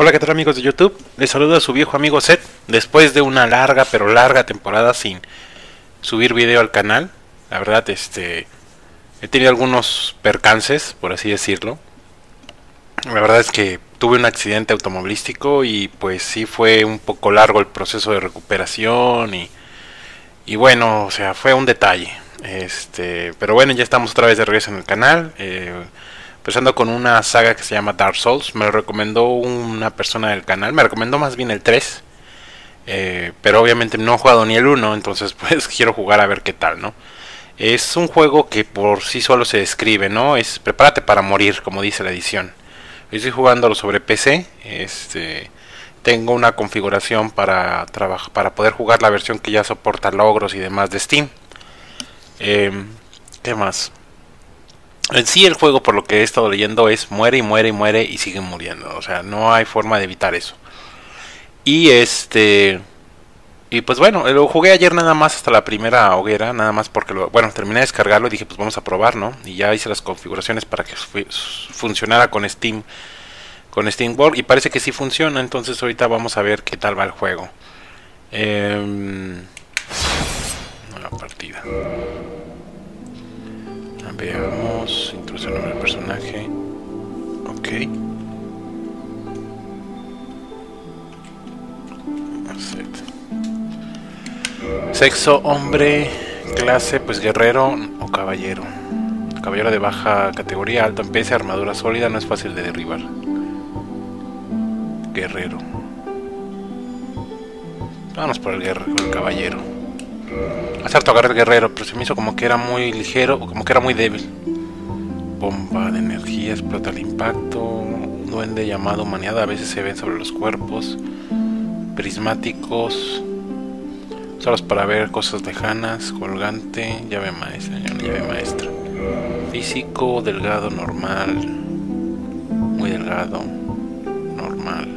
Hola, ¿qué tal amigos de YouTube? Les saludo a su viejo amigo Seth. Después de una larga, pero larga temporada sin subir video al canal, la verdad, he tenido algunos percances, por así decirlo. La verdad es que tuve un accidente automovilístico y pues sí fue un poco largo el proceso de recuperación y bueno, o sea, fue un detalle. Pero bueno, ya estamos otra vez de regreso en el canal. Empezando con una saga que se llama Dark Souls. Me lo recomendó una persona del canal. Me recomendó más bien el 3. Pero obviamente no he jugado ni el 1. Entonces pues quiero jugar a ver qué tal, ¿no? Es un juego que por sí solo se describe, ¿no? Es prepárate para morir, como dice la edición. Yo estoy jugándolo sobre PC. Tengo una configuración para poder jugar la versión que ya soporta logros y demás de Steam. ¿Qué más? En sí el juego, por lo que he estado leyendo, es muere y muere y muere y sigue muriendo. O sea, no hay forma de evitar eso. Y pues bueno, lo jugué ayer nada más hasta la primera hoguera. Nada más porque bueno, terminé de descargarlo y dije pues vamos a probar, ¿no? Y ya hice las configuraciones para que funcionara con Steam, con SteamWorld. Y parece que sí funciona, entonces ahorita vamos a ver qué tal va el juego. Una partida. Veamos, introducir el personaje. Ok. Sexo, hombre. Clase, pues guerrero o caballero. Caballero de baja categoría, alto en peso, armadura sólida, no es fácil de derribar. Guerrero. Vamos por el caballero. Hace harto agarré el guerrero, pero se me hizo como que era muy ligero o como que era muy débil. Bomba de energía, explota el impacto. Un duende llamado maniada, a veces se ven sobre los cuerpos. Prismáticos. Solos para ver cosas lejanas. Colgante, llave maestra. Físico, delgado, normal. Muy delgado. Normal.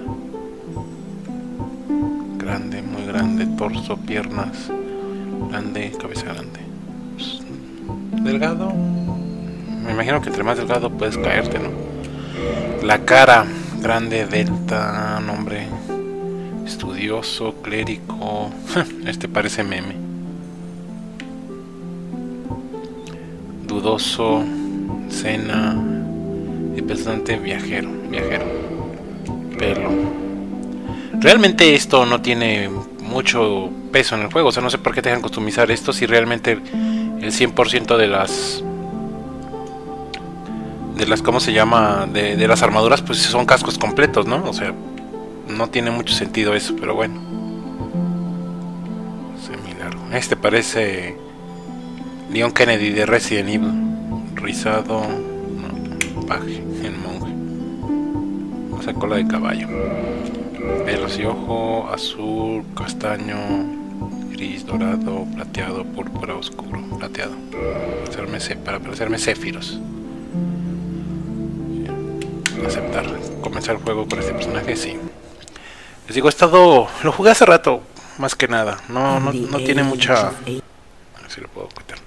Grande, muy grande. Torso, piernas. Grande, cabeza grande. Pues, delgado. Me imagino que entre más delgado puedes caerte, ¿no? La cara. Grande, delta, nombre. Estudioso, clérigo. Este parece meme. Dudoso. Cena. Y pensante, viajero. Pelo. Realmente esto no tiene mucho peso en el juego, o sea, no sé por qué te dejan customizar esto si realmente el 100% de las ¿cómo se llama? De las armaduras pues son cascos completos, ¿no? O sea, no tiene mucho sentido eso, pero bueno. Semilargo. Este parece Leon Kennedy de Resident Evil. Rizado, no, paje, el monje. O sea, cola de caballo. Pelos y ojo, azul, castaño, gris, dorado, plateado, púrpura, oscuro, plateado. Para parecerme céfiros. Aceptar, comenzar el juego con este personaje, sí. Les digo, lo jugué hace rato, más que nada. No tiene mucha. A ver si lo puedo quitar.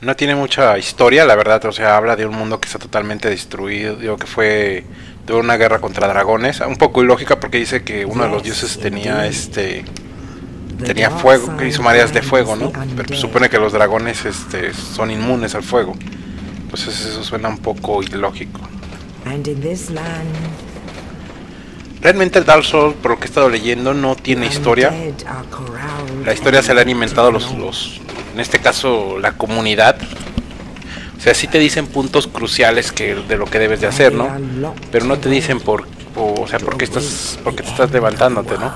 No tiene mucha historia, la verdad, o sea, habla de un mundo que está totalmente destruido, digo que fue de una guerra contra dragones, un poco ilógica porque dice que uno de los dioses tenía tenía fuego, que hizo mareas de fuego, ¿no? Pero supone que los dragones son inmunes al fuego. Entonces eso suena un poco ilógico. Realmente el Dark Souls, por lo que he estado leyendo, no tiene historia. La historia se la han inventado los en este caso la comunidad. O sea, sí te dicen puntos cruciales de lo que debes de hacer, ¿no? Pero no te dicen por qué te estás levantándote, ¿no?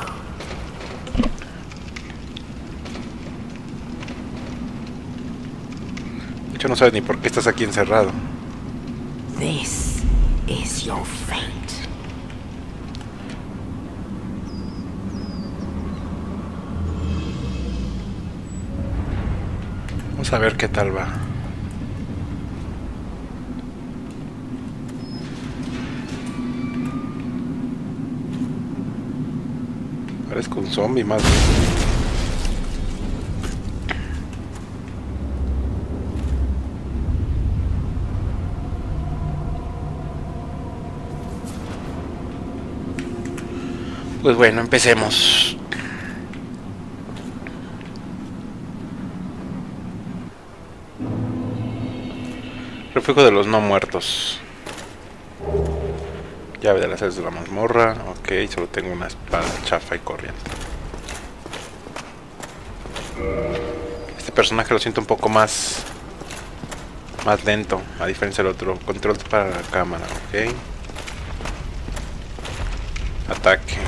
De hecho no sabes ni por qué estás aquí encerrado. This is your fate. Vamos a ver qué tal va. Parezco un zombie más bien. Pues bueno, empecemos. Refugio de los no muertos. Llave de las alas de la mazmorra. Ok, solo tengo una espada chafa y corriente. Este personaje lo siento un poco más lento, a diferencia del otro. Control para la cámara, ok. Ataque.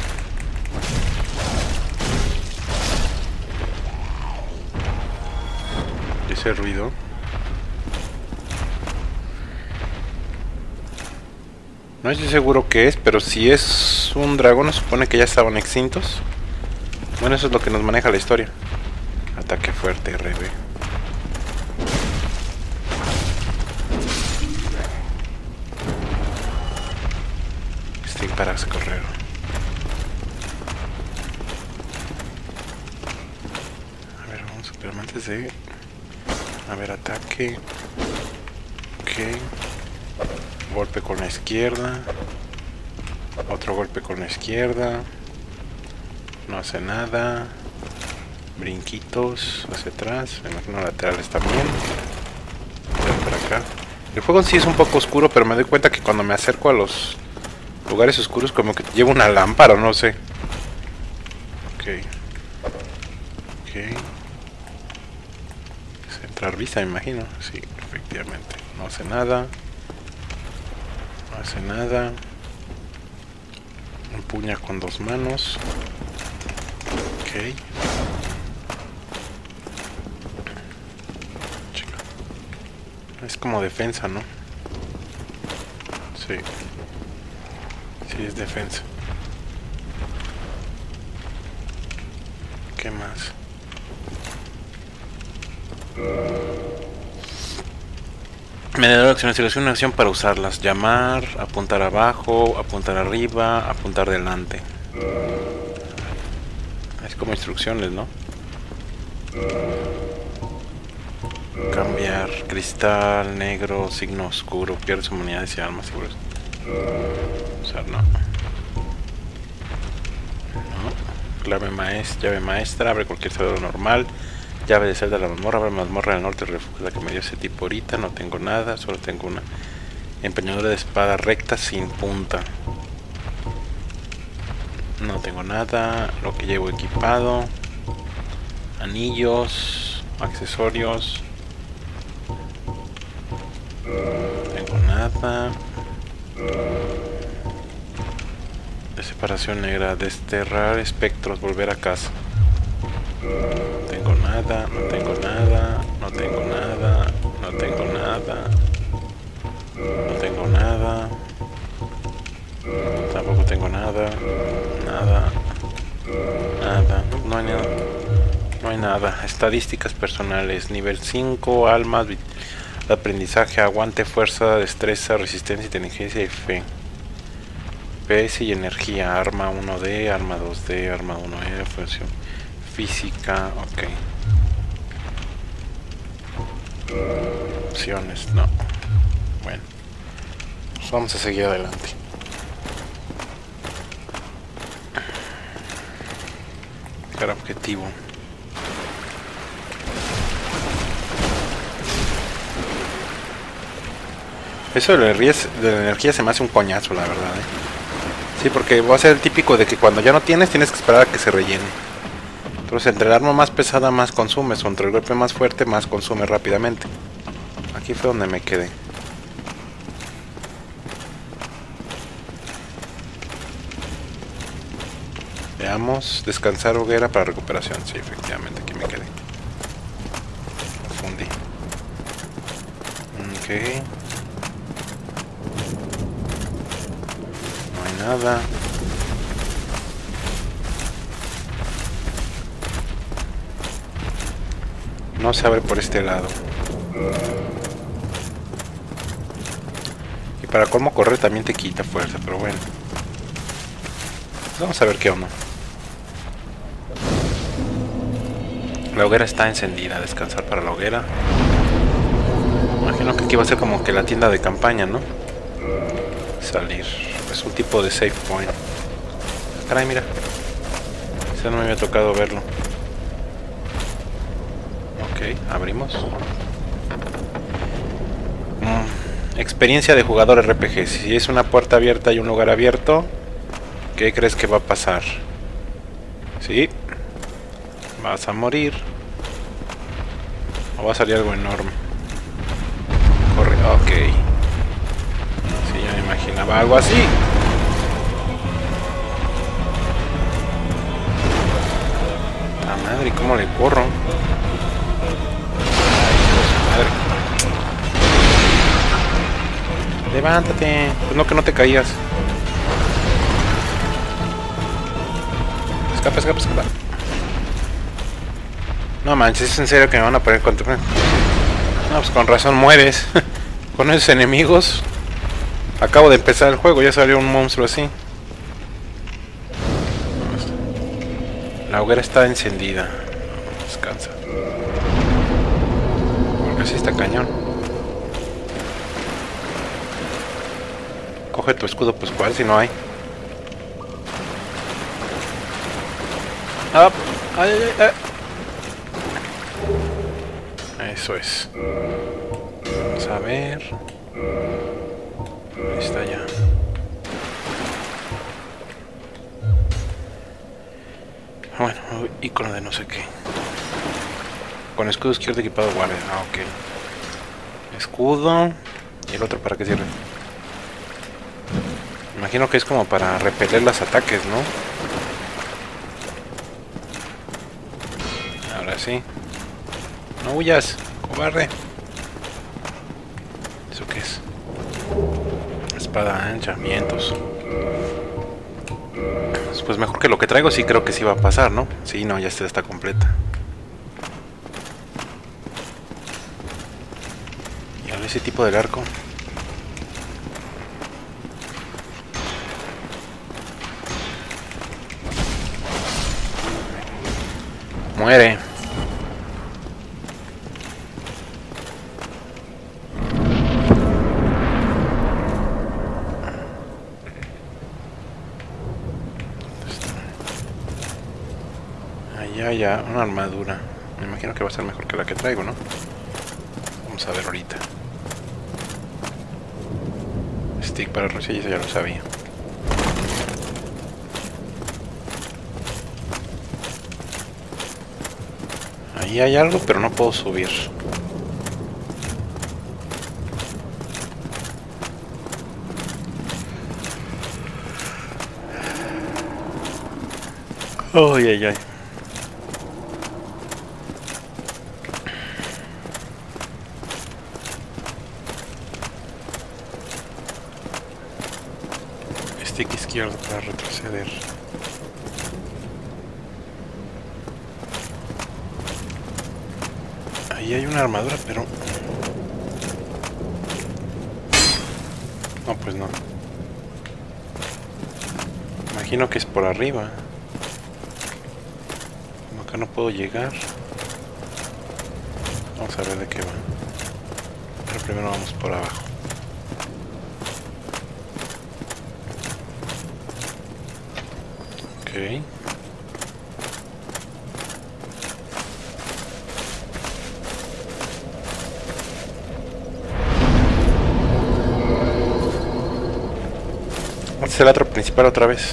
¿Y ese ruido? No estoy seguro qué es, pero si es un dragón, se supone que ya estaban extintos. Bueno, eso es lo que nos maneja la historia. Ataque fuerte, RB. Steam para correr. A ver, vamos a ver antes de... A ver, ataque. Ok. Golpe con la izquierda. Otro golpe con la izquierda. No hace nada. Brinquitos hacia atrás. Me imagino laterales también. Para acá. El juego en sí es un poco oscuro, pero me doy cuenta que cuando me acerco a los lugares oscuros como que llevo una lámpara, no sé. Ok. Centrar vista, me imagino. Sí, efectivamente. No hace nada. No hace nada. Empuña con dos manos. Ok. Es como defensa, ¿no? Sí. Sí, es defensa. ¿Qué más? Menedor de acciones, selección una acción para usarlas. Llamar, apuntar abajo, apuntar arriba, apuntar delante. Es como instrucciones, ¿no? Cambiar, cristal, negro, signo oscuro, pierdes humanidades y almas, seguro. Usar, no. Clave maestra, llave maestra, abre cualquier cerradura normal. Llave de celda de la mazmorra, abre mazmorra del norte, refugio, la que me dio ese tipo ahorita, no tengo nada, solo tengo una empeñadura de espada recta sin punta. No tengo nada, lo que llevo equipado, anillos, accesorios, no tengo nada. De separación negra, desterrar espectros, volver a casa. No tengo nada, no hay nada, estadísticas personales, nivel 5, almas, aprendizaje, aguante, fuerza, destreza, resistencia, inteligencia y fe. PS y energía, arma 1D, arma 2D, arma 1E, función física, ok. Opciones, no. Bueno, pues vamos a seguir adelante. Buscar objetivo. Eso de la energía se me hace un coñazo, la verdad, ¿eh? Sí, porque va a ser el típico de que cuando ya no tienes, tienes que esperar a que se rellene. Entonces, entre el arma más pesada más consumes, o entre el golpe más fuerte más consumes rápidamente. Aquí fue donde me quedé. Veamos, descansar hoguera para recuperación. Sí, efectivamente, aquí me quedé. Confundí. Ok. No hay nada. No se abre por este lado. Y para colmo correr también te quita fuerza, pero bueno. Vamos a ver qué onda. La hoguera está encendida, descansar para la hoguera. Imagino que aquí va a ser como que la tienda de campaña, ¿no? Salir. Es un tipo de save point. Caray, mira. sea, no me había tocado verlo. Ok, abrimos. Experiencia de jugador RPG. Si es una puerta abierta y un lugar abierto, ¿qué crees que va a pasar? Sí, vas a morir. O va a salir algo enorme. Corre, ok. Sí, ya me imaginaba algo así. La madre, ¿cómo le corro? Ay, Dios, madre. Levántate. Pues no, que no te caías. Escapa, escapa, escapa. No manches, es en serio que me van a poner contra... No, pues con razón mueres. Con esos enemigos. Acabo de empezar el juego, ya salió un monstruo así. La hoguera está encendida. Descansa. Porque así está cañón. Coge tu escudo, pues cuál, si no hay. ¡Ah! ¡Ay, ay, ay! Eso es. Vamos a ver. Ahí está ya. Bueno, icono de no sé qué. Con escudo izquierdo equipado guardia. Ah, ok. Escudo. ¿Y el otro para qué sirve? Imagino que es como para repeler los ataques, ¿no? Ahora sí. No huyas, cobarde. ¿Eso qué es? Espada ancha, mientos. Pues mejor que lo que traigo, sí creo que sí va a pasar, ¿no? Sí, no, ya está completa. Y ahora ese tipo del arco. Muere. Ya, una armadura. Me imagino que va a ser mejor que la que traigo, ¿no? Vamos a ver ahorita. Stick para resillas, ya lo sabía. Ahí hay algo, pero no puedo subir. Ay, ay, ay. Para retroceder. Ahí hay una armadura, pero... No, pues no. Imagino que es por arriba. Como acá no puedo llegar. Vamos a ver de qué va. Pero primero vamos por abajo. Okay. Este es el atro principal otra vez.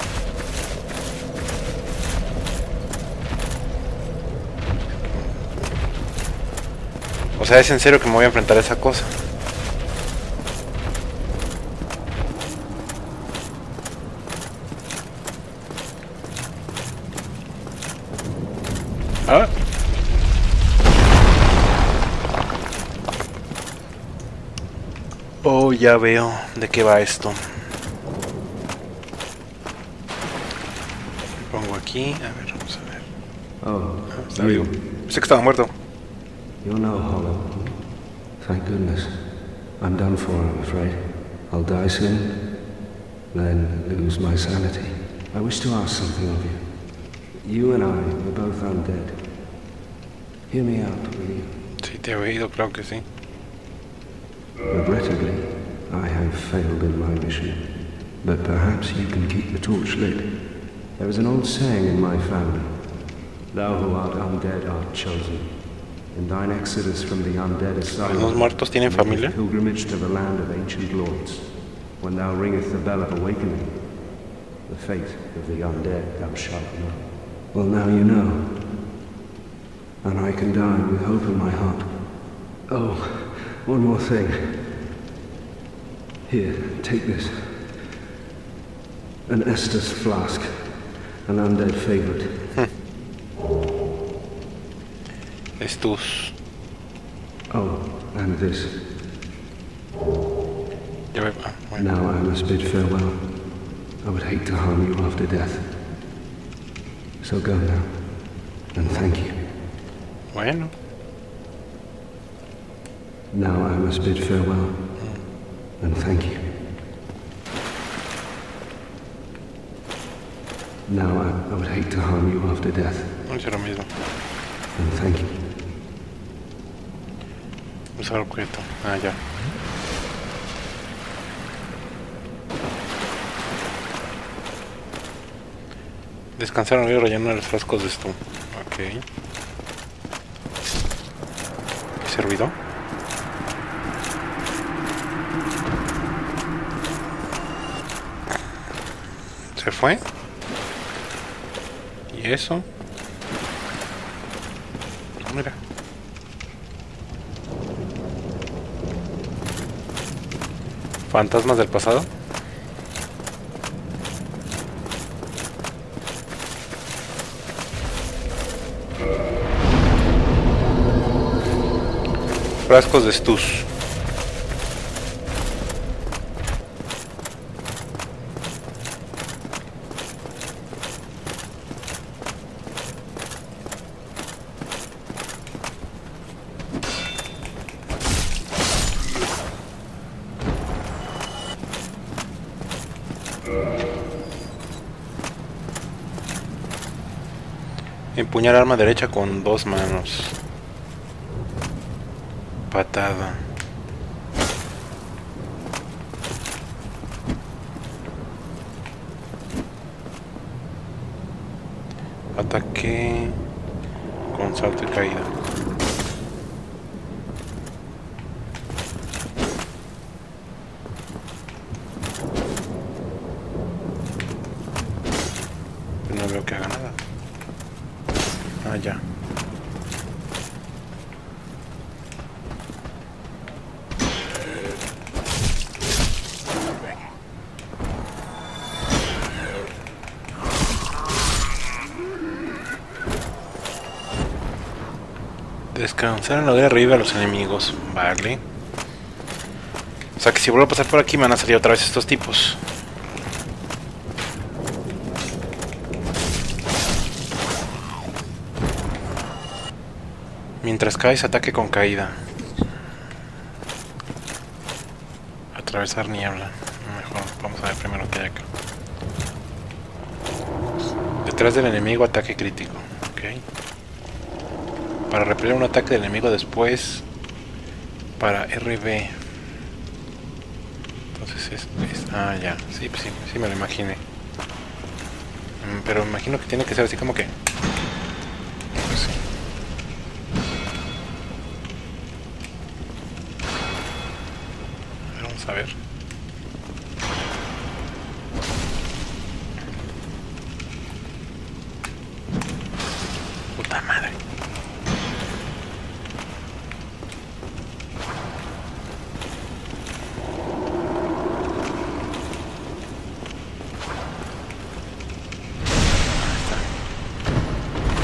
O sea, es en serio que me voy a enfrentar a esa cosa. Oh, ya veo de qué va esto. Me pongo aquí, a ver, vamos a ver. Oh, ah, está vivo. Pensé que estaba muerto. You're now hollow. Thank goodness. I'm done for, I'm afraid. I'll die soon, then lose my sanity. I wish to ask something of you. You and I are both undead. Hear me out, will you? Sí, te he oído, creo que sí. Regrettably, I have failed in my mission, but perhaps you can keep the torch lit. There is an old saying in my family, Thou who art undead art chosen. In thine exodus from the undead asylum, ¿los muertos tienen familia? Pilgrimage to the land of ancient lords. When thou ringeth the bell of awakening, the fate of the undead thou shalt know. Well, now you know, and I can die with hope in my heart. Oh, one more thing. Here, take this. An Estus flask, an undead favorite. Estus. Oh, and this. Now I must bid farewell. I would hate to harm you after death. So go now, and thank you. Bueno. Now I must bid farewell, and thank you. Now I would hate to harm you after death. And thank you. Usar objeto. Ah, ya. Descansaron y rellenar los frascos de esto. Ok. ¿Ese ruido? ¿Se fue? ¿Y eso? Mira. ¿Fantasmas del pasado? Frascos de Stus. Empuñar arma derecha con dos manos. Patada. Ataque con salto y caída. No veo que haga nada. Ah, ya. Descansar en la de arriba a los enemigos. Vale. O sea que si vuelvo a pasar por aquí me van a salir otra vez estos tipos. Mientras caes, ataque con caída. Atravesar niebla. Mejor, vamos a ver primero qué hay acá. Detrás del enemigo, ataque crítico. Ok. Para repeler un ataque del enemigo después. Para RB. Entonces es ah, ya. Sí, sí, sí me lo imaginé. Pero me imagino que tiene que ser así como que... A ver. Puta madre. Ahí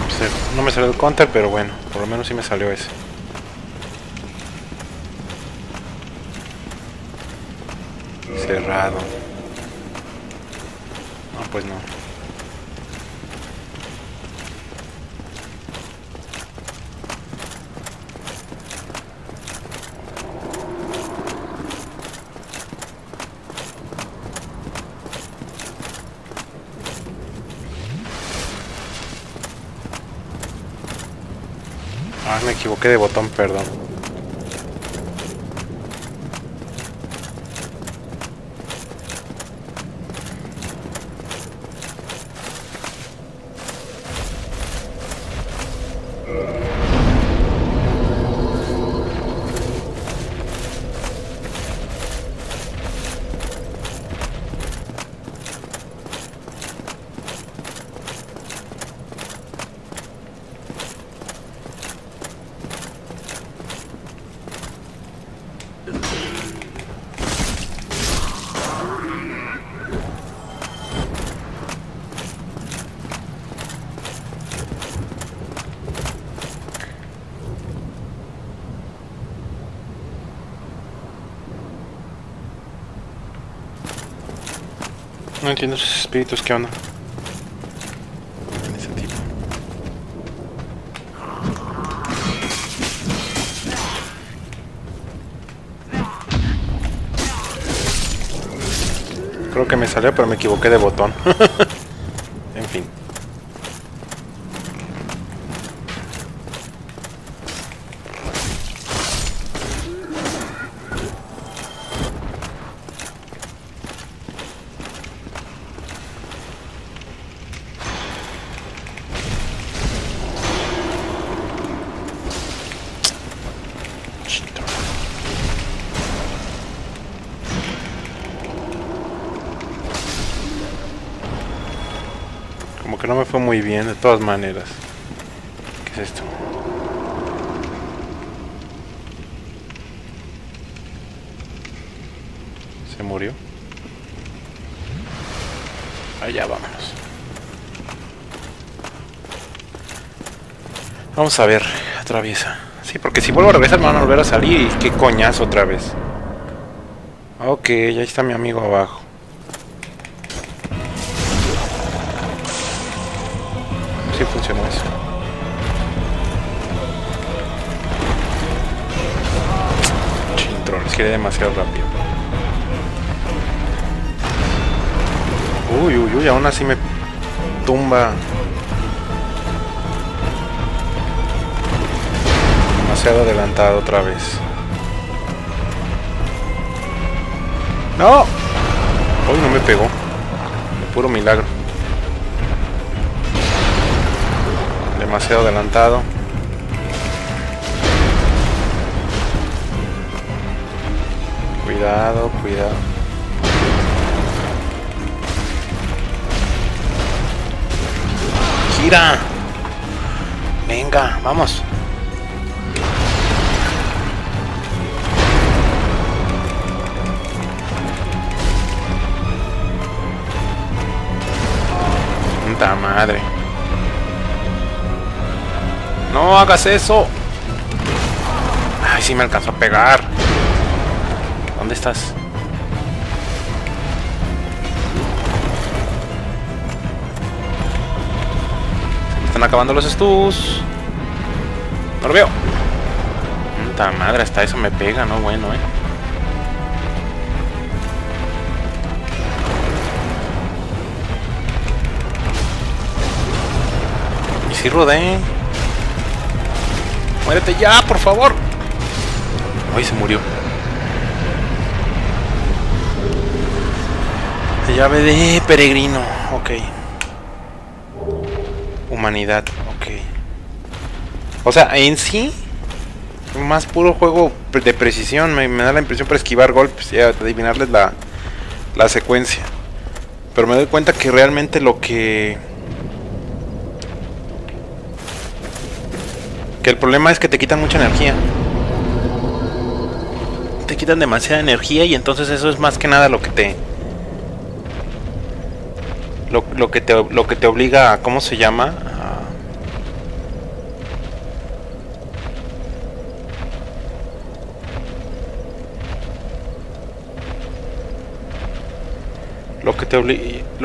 está. No me salió el counter, pero bueno, por lo menos sí me salió ese. Cerrado. No, pues no. Ah, me equivoqué de botón, perdón. No entiendo esos espíritus, ¿qué onda? Ese tipo. Creo que me salió, pero me equivoqué de botón. En fin. No me fue muy bien de todas maneras. ¿Qué es esto? ¿Se murió? Allá vámonos. Vamos a ver, atraviesa. Sí, porque si vuelvo a regresar me van a volver a salir y qué coñazo otra vez. Ok, ahí está mi amigo abajo. Sí funcionó eso. Chintrones, quiere demasiado rápido. Uy, uy, uy, aún así me tumba. Demasiado adelantado otra vez. ¡No! Uy, no me pegó. De puro milagro. Demasiado adelantado. Cuidado, cuidado. ¡Gira! Venga, vamos. ¡Puta madre! ¡No hagas eso! ¡Ay, sí me alcanzó a pegar! ¿Dónde estás? Se me están acabando los estus. ¡No lo veo! ¡Puta madre! Hasta eso me pega, ¿no? Bueno, ¿eh? Y si rodé... ¡Muérete ya, por favor! ¡Ay, se murió! La llave de peregrino. Ok. Humanidad. Ok. O sea, en sí... Más puro juego de precisión. Me da la impresión para esquivar golpes y adivinarles la secuencia. Pero me doy cuenta que realmente lo que... El problema es que te quitan mucha energía. Te quitan demasiada energía y entonces eso es más que nada lo que te... Lo que te obliga a... ¿Cómo se llama? Lo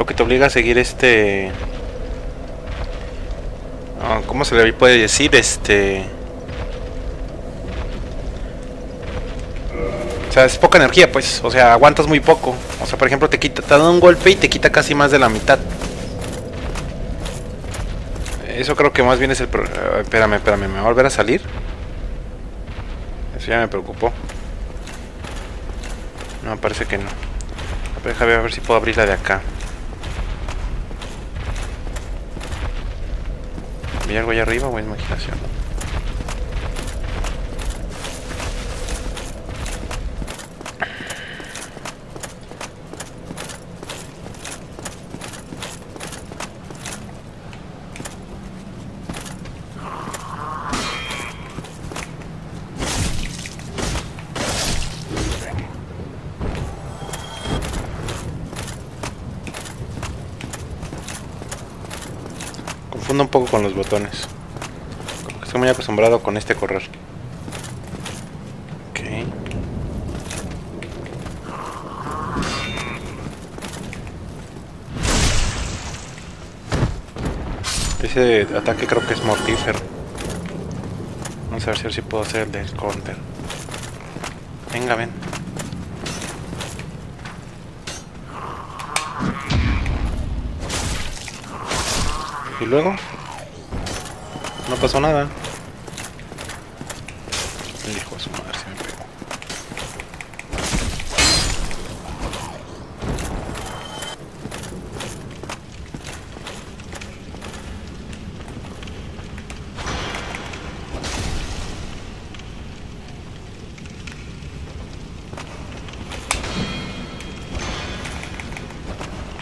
que te obliga a seguir este... ¿Cómo se le puede decir? O sea, es poca energía, pues. O sea, aguantas muy poco. O sea, por ejemplo, te da un golpe y te quita casi más de la mitad. Eso creo que más bien es el problema. Espérame, ¿me va a volver a salir? Eso ya me preocupó. No, parece que no. Déjame a ver si puedo abrirla de acá. ¿Hay algo allá arriba o es imaginación? Un poco con los botones. Como que estoy muy acostumbrado con este correr. Ok. Ese ataque creo que es mortífero. Vamos a ver si puedo hacer el del counter. Venga, ven. Y luego no pasó nada. El hijo de su madre se me pegó.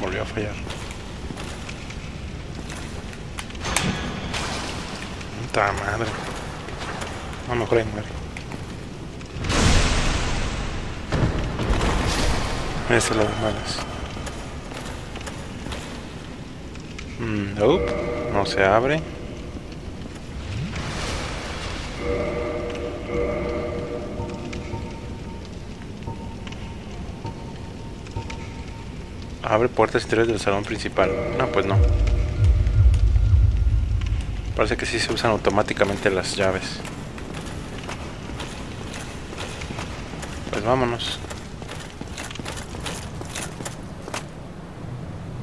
Volvió a fallar. Puta madre. No me creen, Mario. Esa es la de malas. Nope, no se abre. Abre puertas exteriores del salón principal. No, pues no. Parece que sí se usan automáticamente las llaves. Pues vámonos.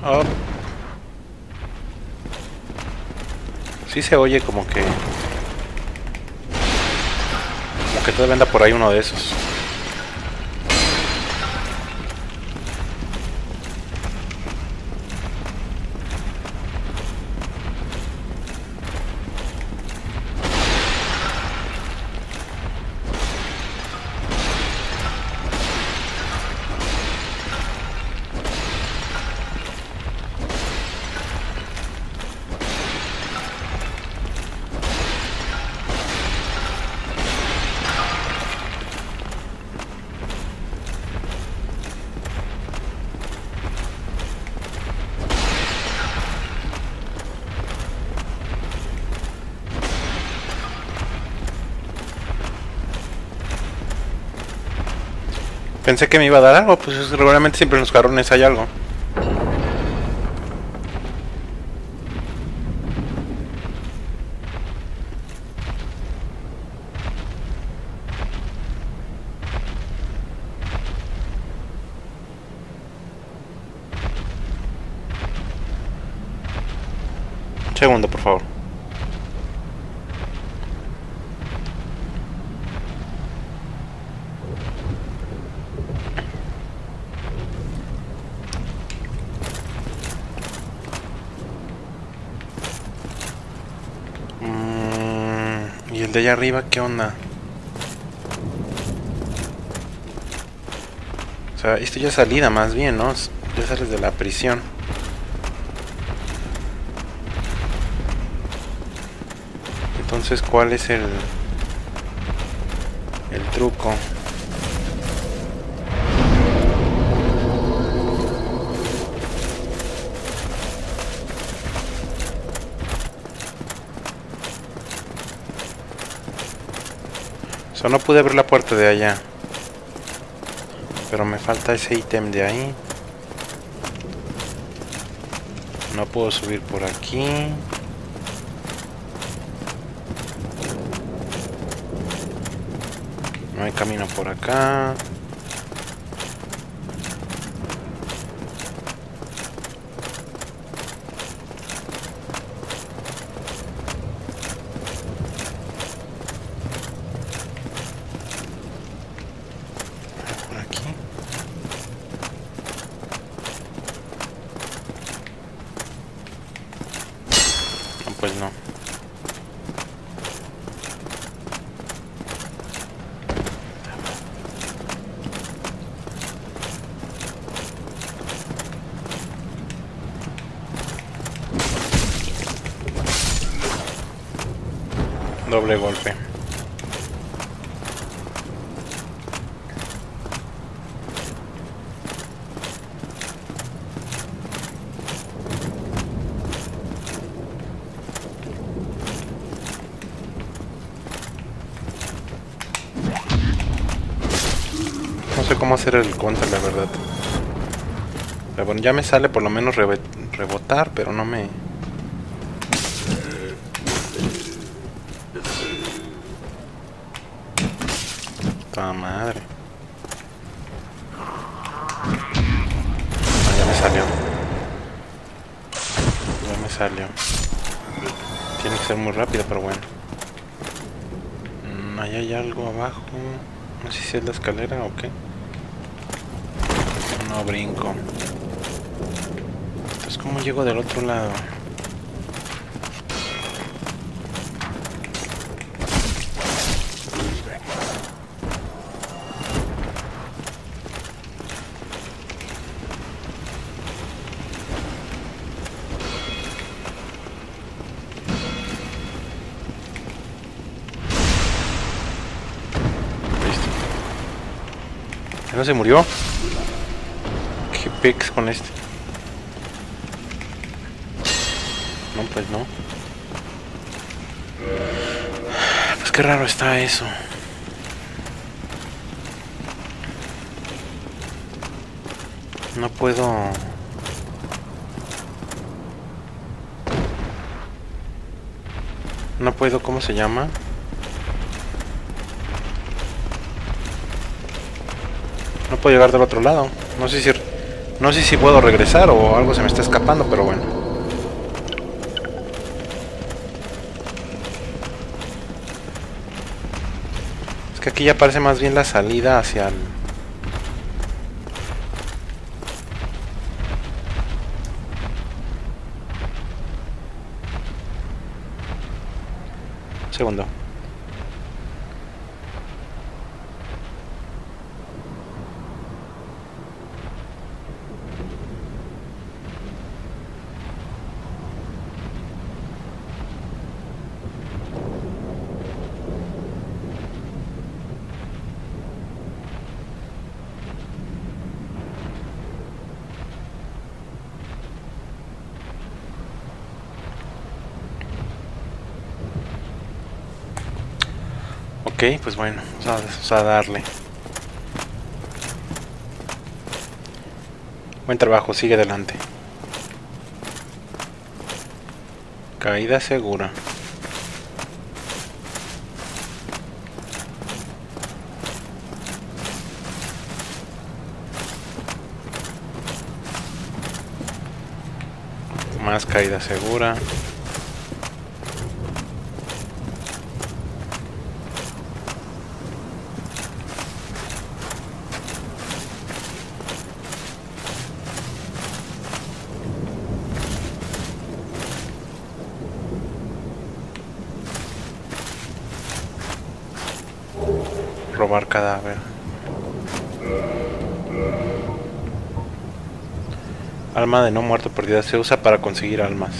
Oh. Sí se oye como que todavía anda por ahí uno de esos. Pensé que me iba a dar algo, pues regularmente siempre en los carrones hay algo. Un segundo, por favor. De allá arriba, ¿qué onda? O sea, esto ya es salida más bien, ¿no? Ya sales de la prisión. Entonces, ¿cuál es el truco? O sea, no pude abrir la puerta de allá. Pero me falta ese ítem de ahí. No puedo subir por aquí. No hay camino por acá. Doble golpe. No sé cómo hacer el contra, la verdad. Pero bueno, ya me sale por lo menos rebotar, pero no me... puta madre. No, ya me salió. Ya me salió. Tiene que ser muy rápido, pero bueno. Ahí hay algo abajo. No sé si es la escalera o qué. No brinco. Entonces, ¿cómo llego del otro lado? No se murió. Qué pex con este. No, pues no. Pues qué raro está eso. No puedo. No puedo, ¿cómo se llama? No puedo llegar del otro lado. No sé si puedo regresar o algo se me está escapando, pero bueno. Es que aquí ya parece más bien la salida hacia el... Segundo. Ok, pues bueno, vamos a darle. Buen trabajo, sigue adelante. Caída segura. Más caída segura. Robar cadáver. Alma de no muerto perdida se usa para conseguir almas.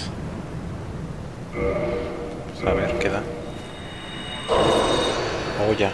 Pues a ver, ¿qué da? Oh, ya.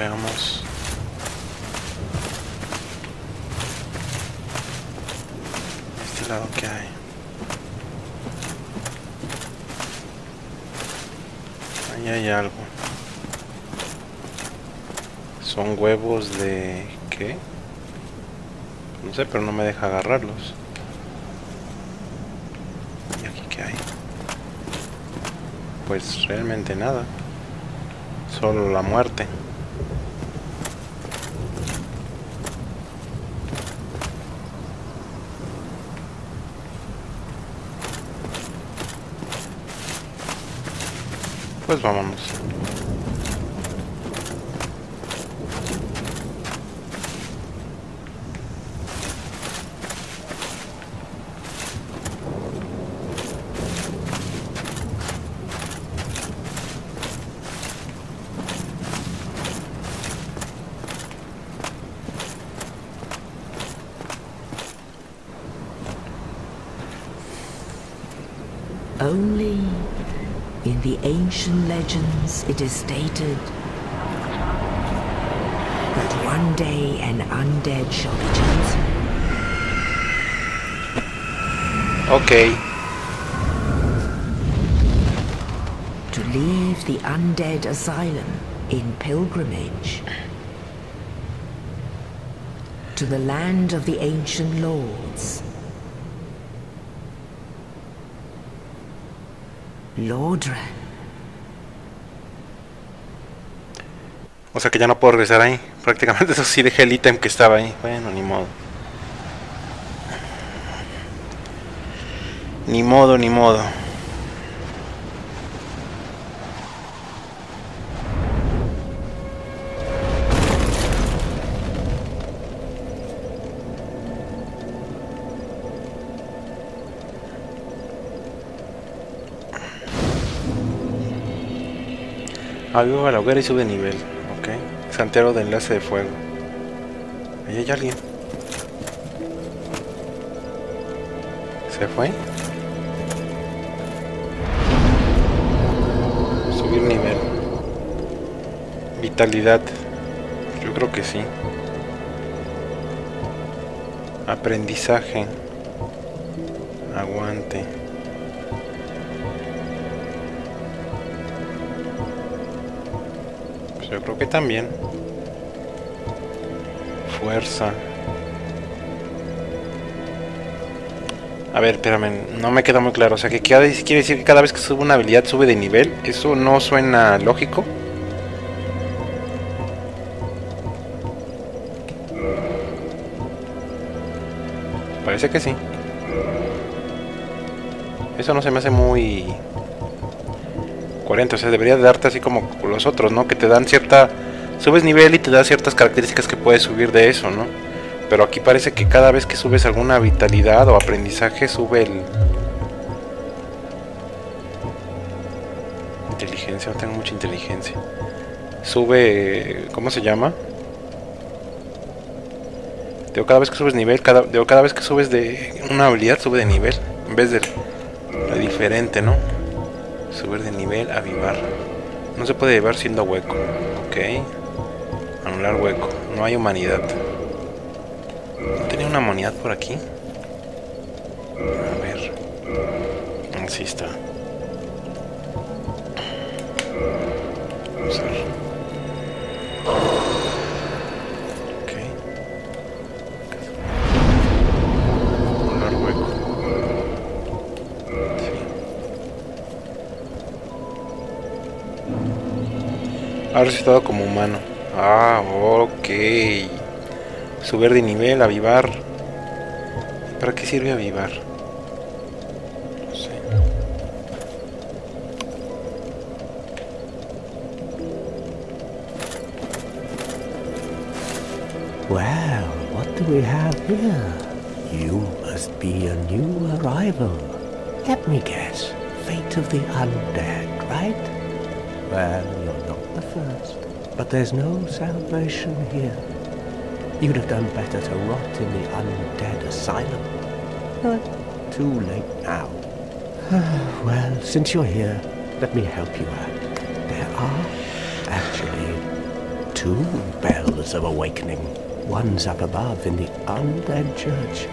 Veamos. Este lado que hay. Ahí hay algo. Son huevos de... ¿qué? No sé, pero no me deja agarrarlos. ¿Y aquí qué hay? Pues realmente nada. Solo la muerte. Pues vámonos. Only in the ancient legends it is stated But one day an undead shall be chosen. Okay. To leave the Undead Asylum in pilgrimage to the land of the ancient lords. Lordran. O sea que ya no puedo regresar ahí. Prácticamente eso sí dejé el ítem que estaba ahí. Bueno, ni modo. Ni modo, ni modo. Aviva la hoguera y sube nivel. Ok. Santero de enlace de fuego. Ahí hay alguien. ¿Se fue? Subir nivel. Vitalidad. Yo creo que sí. Aprendizaje. Aguante. Pues yo creo que también. Fuerza. A ver, espérame, no me queda muy claro. O sea, que quiere decir que cada vez que sube una habilidad sube de nivel. Eso no suena lógico. Parece que sí. Eso no se me hace muy coherente. O sea, debería darte así como los otros, ¿no? Que te dan cierta... Subes nivel y te da ciertas características que puedes subir de eso, ¿no? Pero aquí parece que cada vez que subes alguna vitalidad o aprendizaje sube el... Inteligencia, no tengo mucha inteligencia. Sube... ¿Cómo se llama? Digo, cada vez que subes nivel, cada vez que subes de una habilidad sube de nivel. En vez de la diferente, ¿no? Subir de nivel, avivar. No se puede avivar siendo hueco. Ok. Anular hueco. No hay humanidad. ¿Tenía una moneda por aquí? A ver. Así está. Vamos a ver. Ok. Volar hueco. Sí. Ha resucitado como humano. Ah, ok. Subir de nivel, avivar. ¿Para qué sirve avivar? No sé. Well, what do we have here? You must be a new arrival. Let me guess. Fate of the undead, right? Well, you're not the first. But there's no salvation here. You'd have done better to rot in the Undead Asylum. But too late now. Well, since you're here, let me help you out. There are actually two bells of awakening. One's up above in the Undead Church.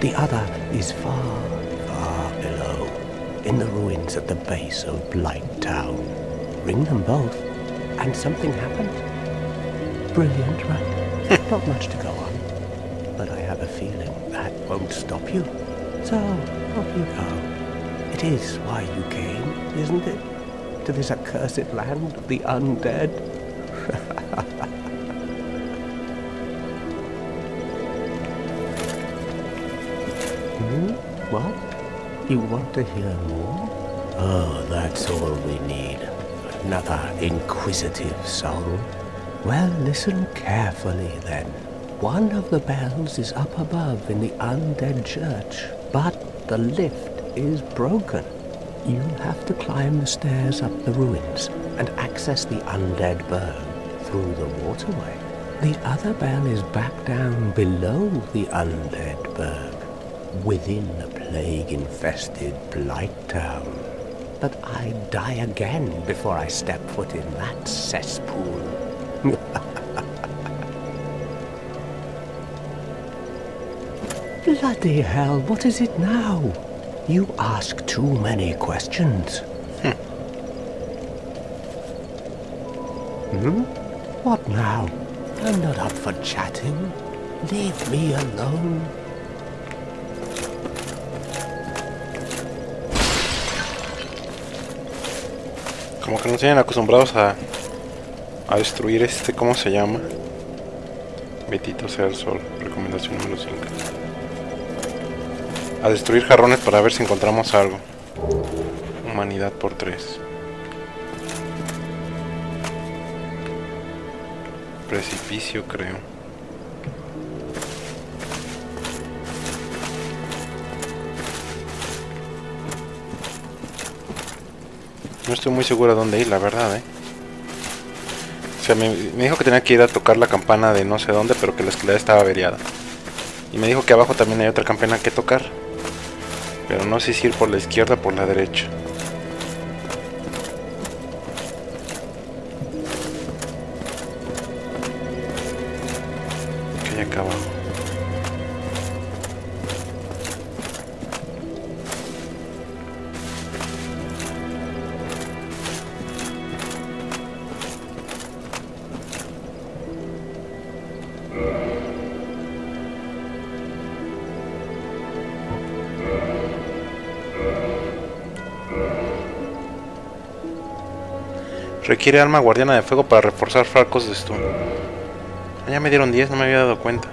The other is far, far below, in the ruins at the base of Blighttown. Ring them both, and something happened. Brilliant, right? Not much to go on, but I have a feeling that won't stop you. So, off you go. It is why you came, isn't it? To this accursed land of the undead. What? You want to hear more? Oh, that's all we need. Another inquisitive soul. Well, listen carefully then. One of the bells is up above in the Undead Church, but the lift is broken. You have to climb the stairs up the ruins and access the Undead Burg through the waterway. The other bell is back down below the Undead Burg, within the plague-infested Blighttown. But I'd die again before I step foot in that cesspool. Bloody hell, what is it now? You ask too many questions. Hmm? What now? I'm not up for chatting. Leave me alone. Como que no tienen acostumbrados a destruir este, ¿cómo se llama? Bendito sea el sol, recomendación número 5. A destruir jarrones para ver si encontramos algo. Humanidad por 3. Precipicio, creo. No estoy muy seguro a dónde ir, la verdad, O sea, me dijo que tenía que ir a tocar la campana de no sé dónde, pero que la escalera estaba averiada. Y me dijo que abajo también hay otra campana que tocar. Pero no sé si ir por la izquierda o por la derecha. ¿Qué hay acá abajo? Requiere arma guardiana de fuego para reforzar frascos de stun. Ya me dieron 10, no me había dado cuenta.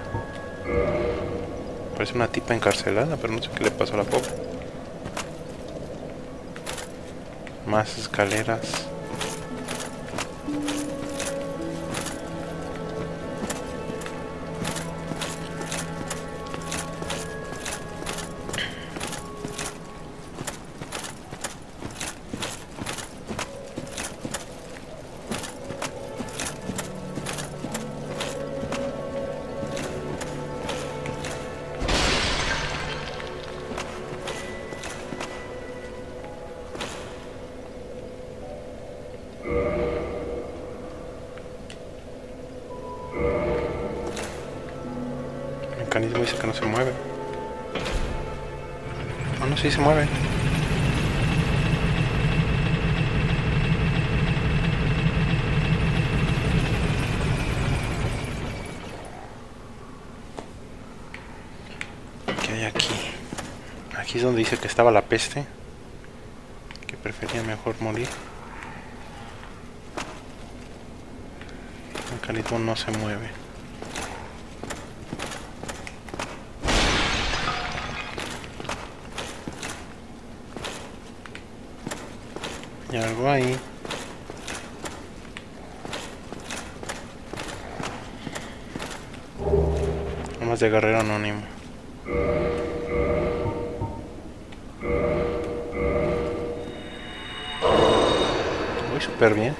Parece una tipa encarcelada, pero no sé qué le pasó a la pobre. Más escaleras. Dice que no se mueve. Ah, no, sí se mueve. ¿Qué hay aquí? Aquí es donde dice que estaba la peste. Que prefería mejor morir. El mecanismo no se mueve. Hay algo ahí. Vamos de guerrero anónimo. Voy súper bien.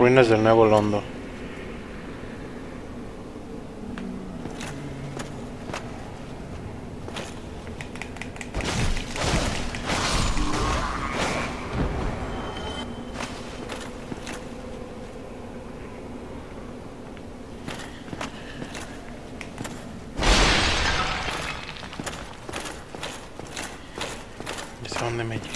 Ruinas del Nuevo Londo. ¿Hasta dónde me llevo?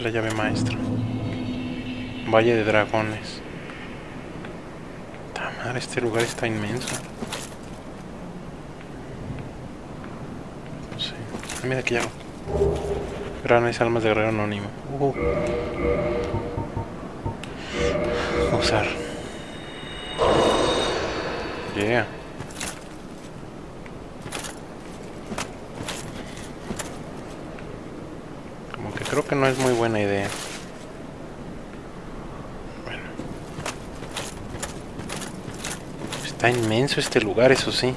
La llave maestra. Valle de dragones. ¡Ta madre! Este lugar está inmenso. No sé. Ay, mira, aquí ya. Granes, almas de guerrero anónimo. Usar. Yeah. Creo que no es muy buena idea. Bueno. Está inmenso este lugar, eso sí.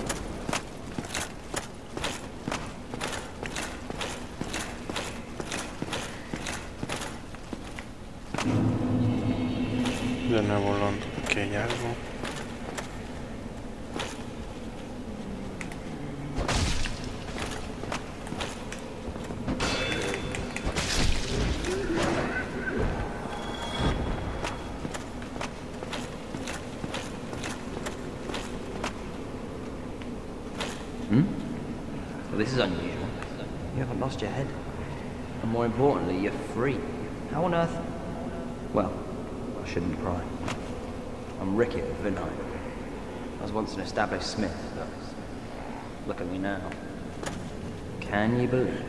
De nuevo Londo, aquí hay algo. Well, this is unusual. You haven't lost your head. And more importantly, you're free. How on earth? Well, I shouldn't cry. I'm Rickett of Vinheim. I was once an established smith, but look at me now. Can you believe it?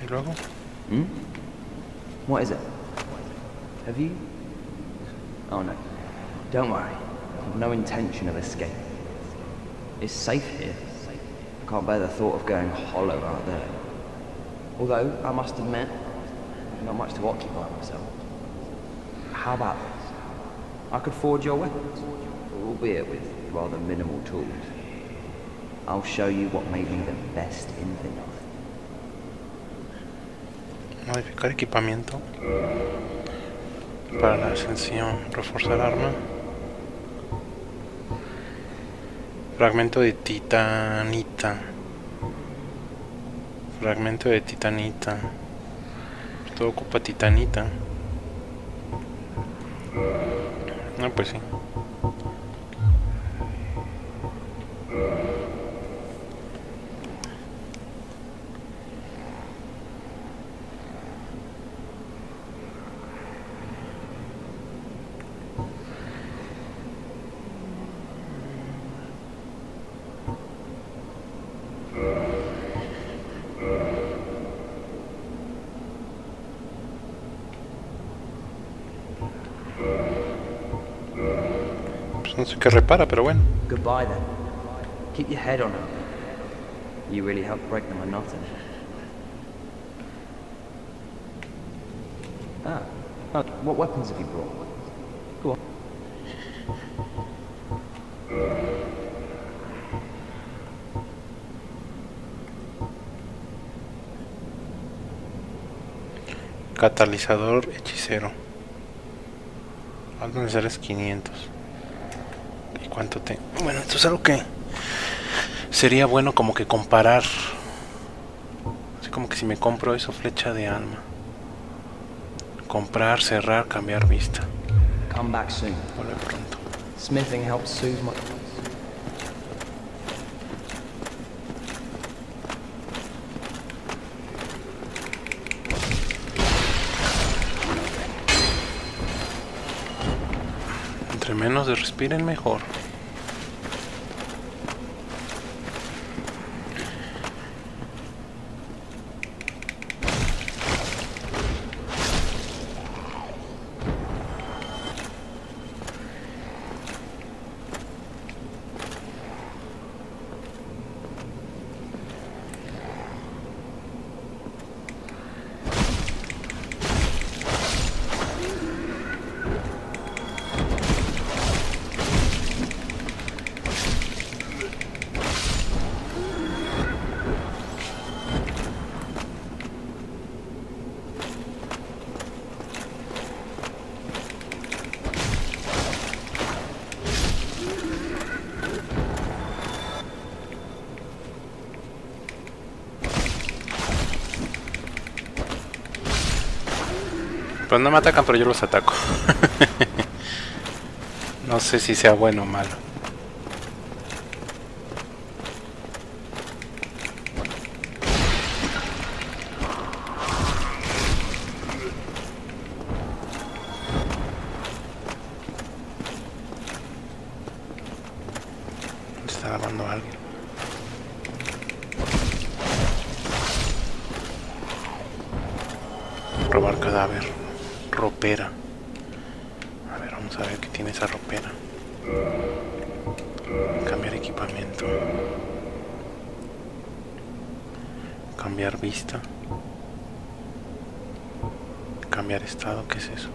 Hey, Drago? Hmm? What is it? Have you? Oh no. Don't worry. I've no intention of escape. It's safe here. I can't bear the thought of going hollow out there. Although, I must admit, not much to occupy myself. How about this? I could forge your weapons, albeit with rather minimal tools. I'll show you what may be the best in Vinheim. Modificar equipamiento para la ascensión, reforzar arma. Fragmento de titanita. Fragmento de titanita. Todo ocupa titanita. No, pues sí. No sé qué repara, pero bueno. Goodbye then. Keep your head on it. You really helped break the monotony. Ah, what weapons have you brought? Go on. Catalizador hechicero. Algo necesario es 500. ¿Cuánto te...? Bueno, esto es algo que sería bueno como que comparar. Así como que si me compro eso, flecha de alma. Comprar, cerrar, cambiar vista. Come back soon. Vuelve pronto. Smithing helps soothe my... Entre menos se respiren mejor. Pues no me atacan, pero yo los ataco. No sé si sea bueno o malo. Está grabando alguien. Robar cadáver. Ropera. A ver, vamos a ver qué tiene esa ropera. Cambiar equipamiento. Cambiar vista. Cambiar estado, ¿qué es eso?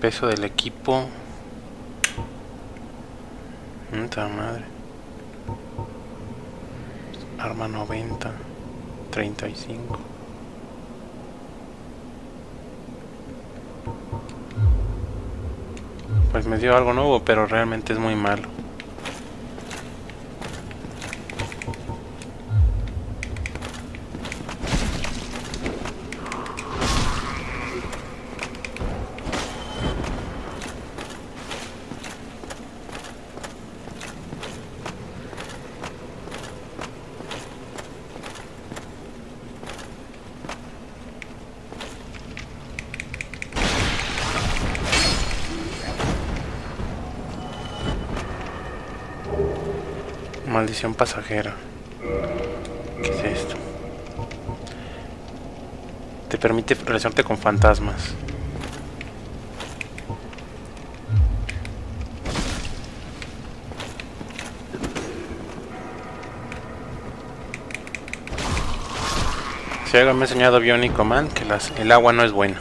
Peso del equipo. Puta madre. Arma 90, 35. Pues me dio algo nuevo, pero realmente es muy malo. Maldición pasajera. ¿Qué es esto? Te permite relacionarte con fantasmas. Si algo me ha enseñado Bionic Man, que el agua no es buena.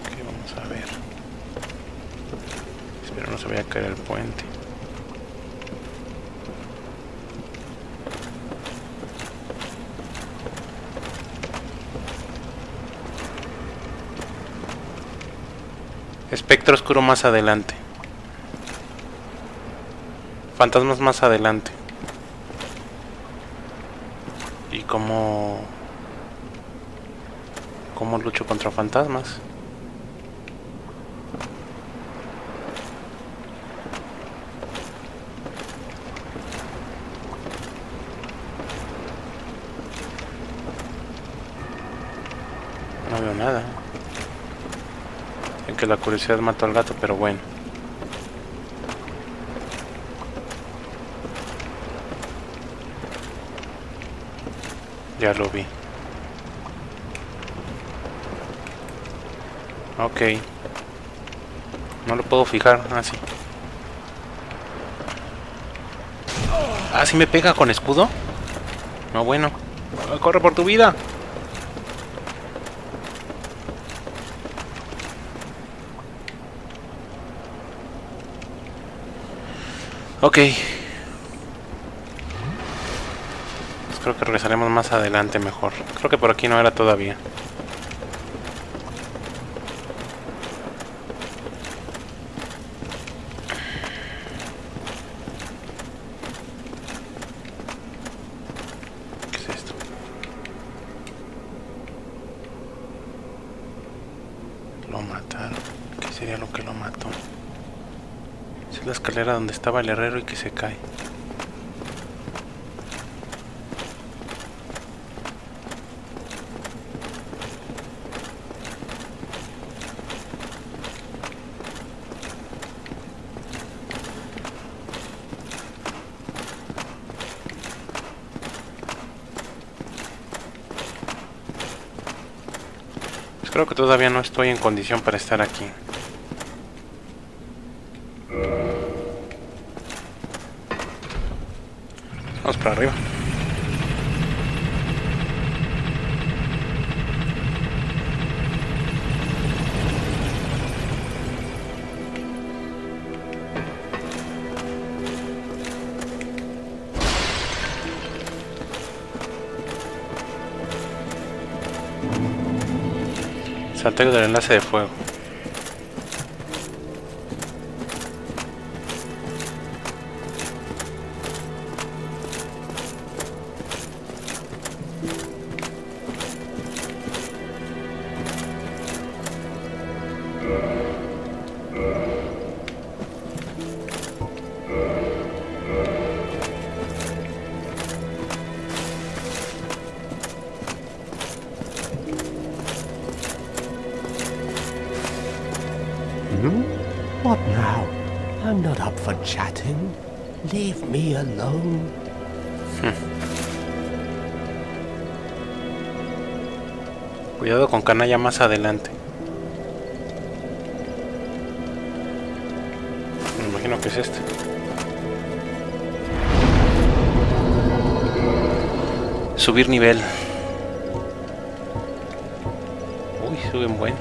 Ok, vamos a ver. Espero no se vaya a caer el puente. Espectro oscuro más adelante. Fantasmas más adelante. ¿Y cómo lucho contra fantasmas? No veo nada. Que la curiosidad mató al gato, pero bueno. Ya lo vi. Ok. No lo puedo fijar, así. Ah, ¿sí me pega con escudo? No, bueno. ¡Corre por tu vida! Ok. Pues creo que regresaremos más adelante mejor. Creo que por aquí no era todavía. ¿Qué es esto? Lo mataron. ¿Qué sería lo que lo mató? Es la escalera donde estaba el herrero y que se cae. Pues creo que todavía no estoy en condición para estar aquí. Vamos para arriba. Salteo del enlace de fuego. What now? I'm not up for chatting. Leave me alone. Cuidado con canalla más adelante. Me imagino que es este. Subir nivel. Uy, suben buen.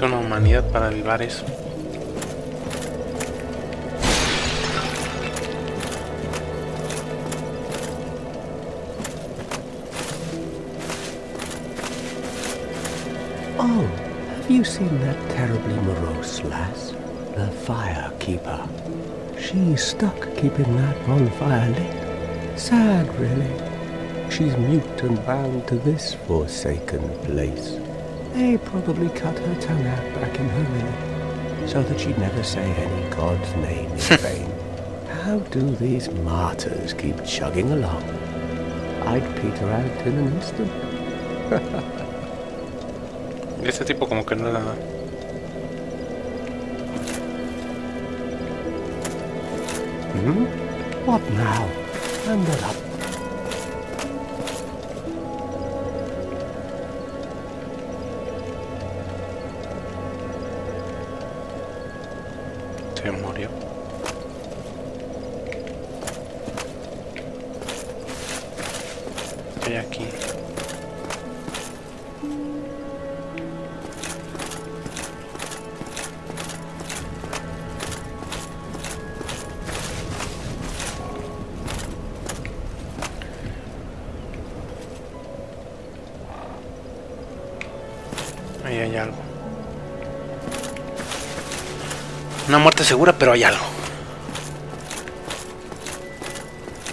necesito una humanidad para avivar eso. Oh, have you seen that terribly morose lass? The fire keeper. She's stuck keeping that bonfire lit. Sad, really. She's mute and bound to this forsaken place. They probably cut her tongue out back in her life, so that she'd never say any god's name in vain. How do these martyrs keep chugging along? I'd peter out in an instant. Este tipo como que no la... Hmm? What now? I'm not up. Se murió. Estoy aquí. Ahí hay algo. Una muerte segura, pero hay algo.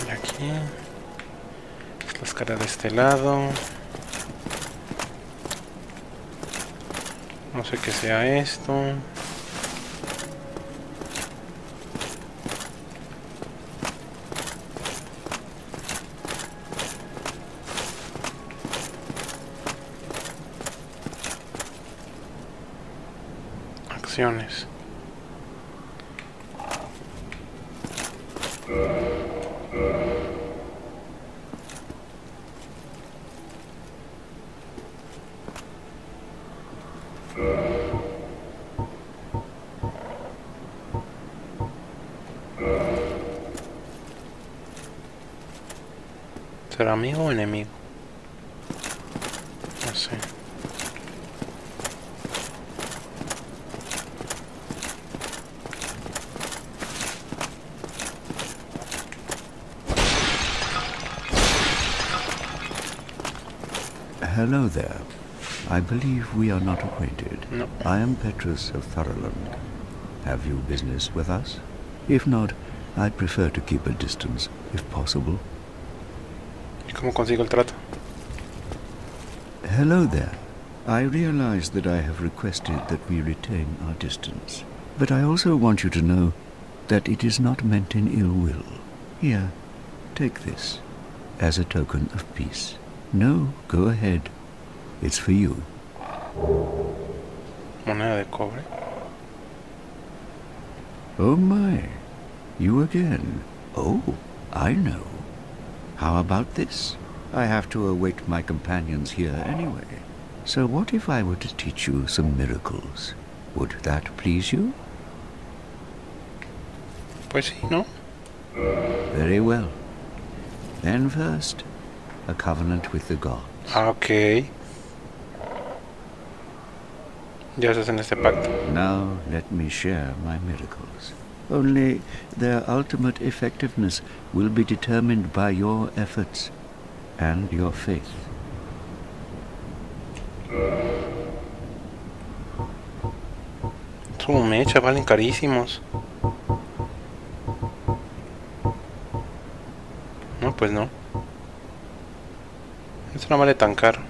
Y aquí. Las caras de este lado. No sé qué sea esto. Acciones. ¿Será amigo o enemigo? No sé. Hello there. I believe we are not acquainted. No. I am Petrus of Thorolung. Have you business with us? If not, I'd prefer to keep a distance, if possible. ¿Cómo consigo el trato? Hello there. I realize that I have requested that we retain our distance, but I also want you to know that it is not meant in ill will. Here, take this as a token of peace. No, go ahead. It's for you. Moneda de cobre. Oh my, you again. Oh, I know. How about this? I have to await my companions here anyway. So what if I were to teach you some miracles? Would that please you? Pues sí, ¿no? Very well. Then first, a covenant with the gods. Okay. Dioses en este pacto. Now let me share my miracles. Only their ultimate effectiveness will be determined by your efforts and your faith. Su mecha valen carísimos. No, pues no. Eso no vale tan caro.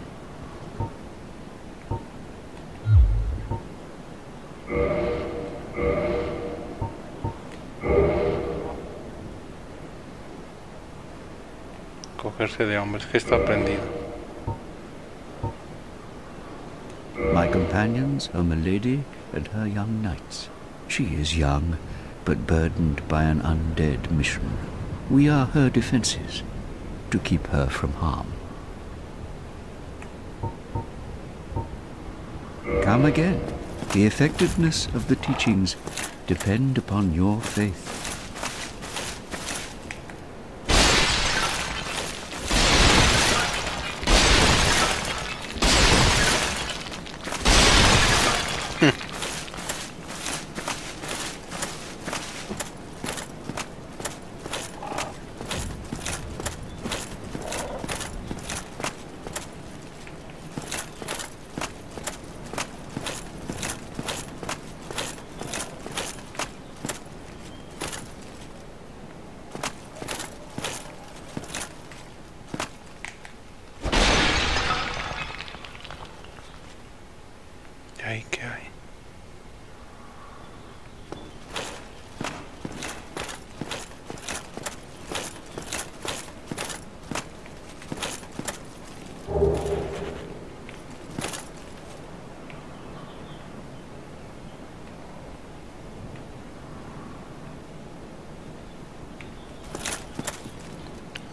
De hombres, gesto aprendido. My companions are milady and her young knights. She is young, but burdened by an undead mission. We are her defenses, to keep her from harm. Come again. The effectiveness of the teachings depend upon your faith. Okay.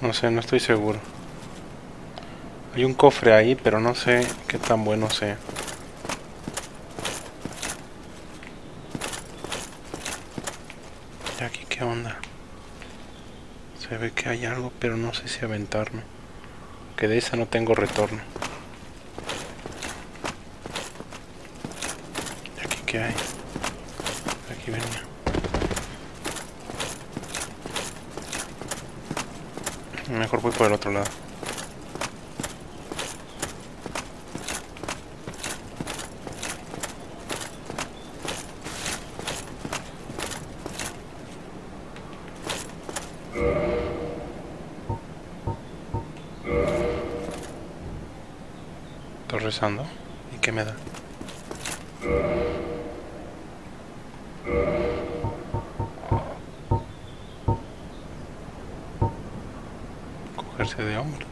No sé, no estoy seguro. Hay un cofre ahí, pero no sé qué tan bueno sea. ¿Y aquí qué onda? Se ve que hay algo, pero no sé si aventarme. Que de esa no tengo retorno. ¿Y aquí qué hay? Aquí venía. Mejor voy por el otro lado. Estoy rezando. ¿Y qué me da? De hombros.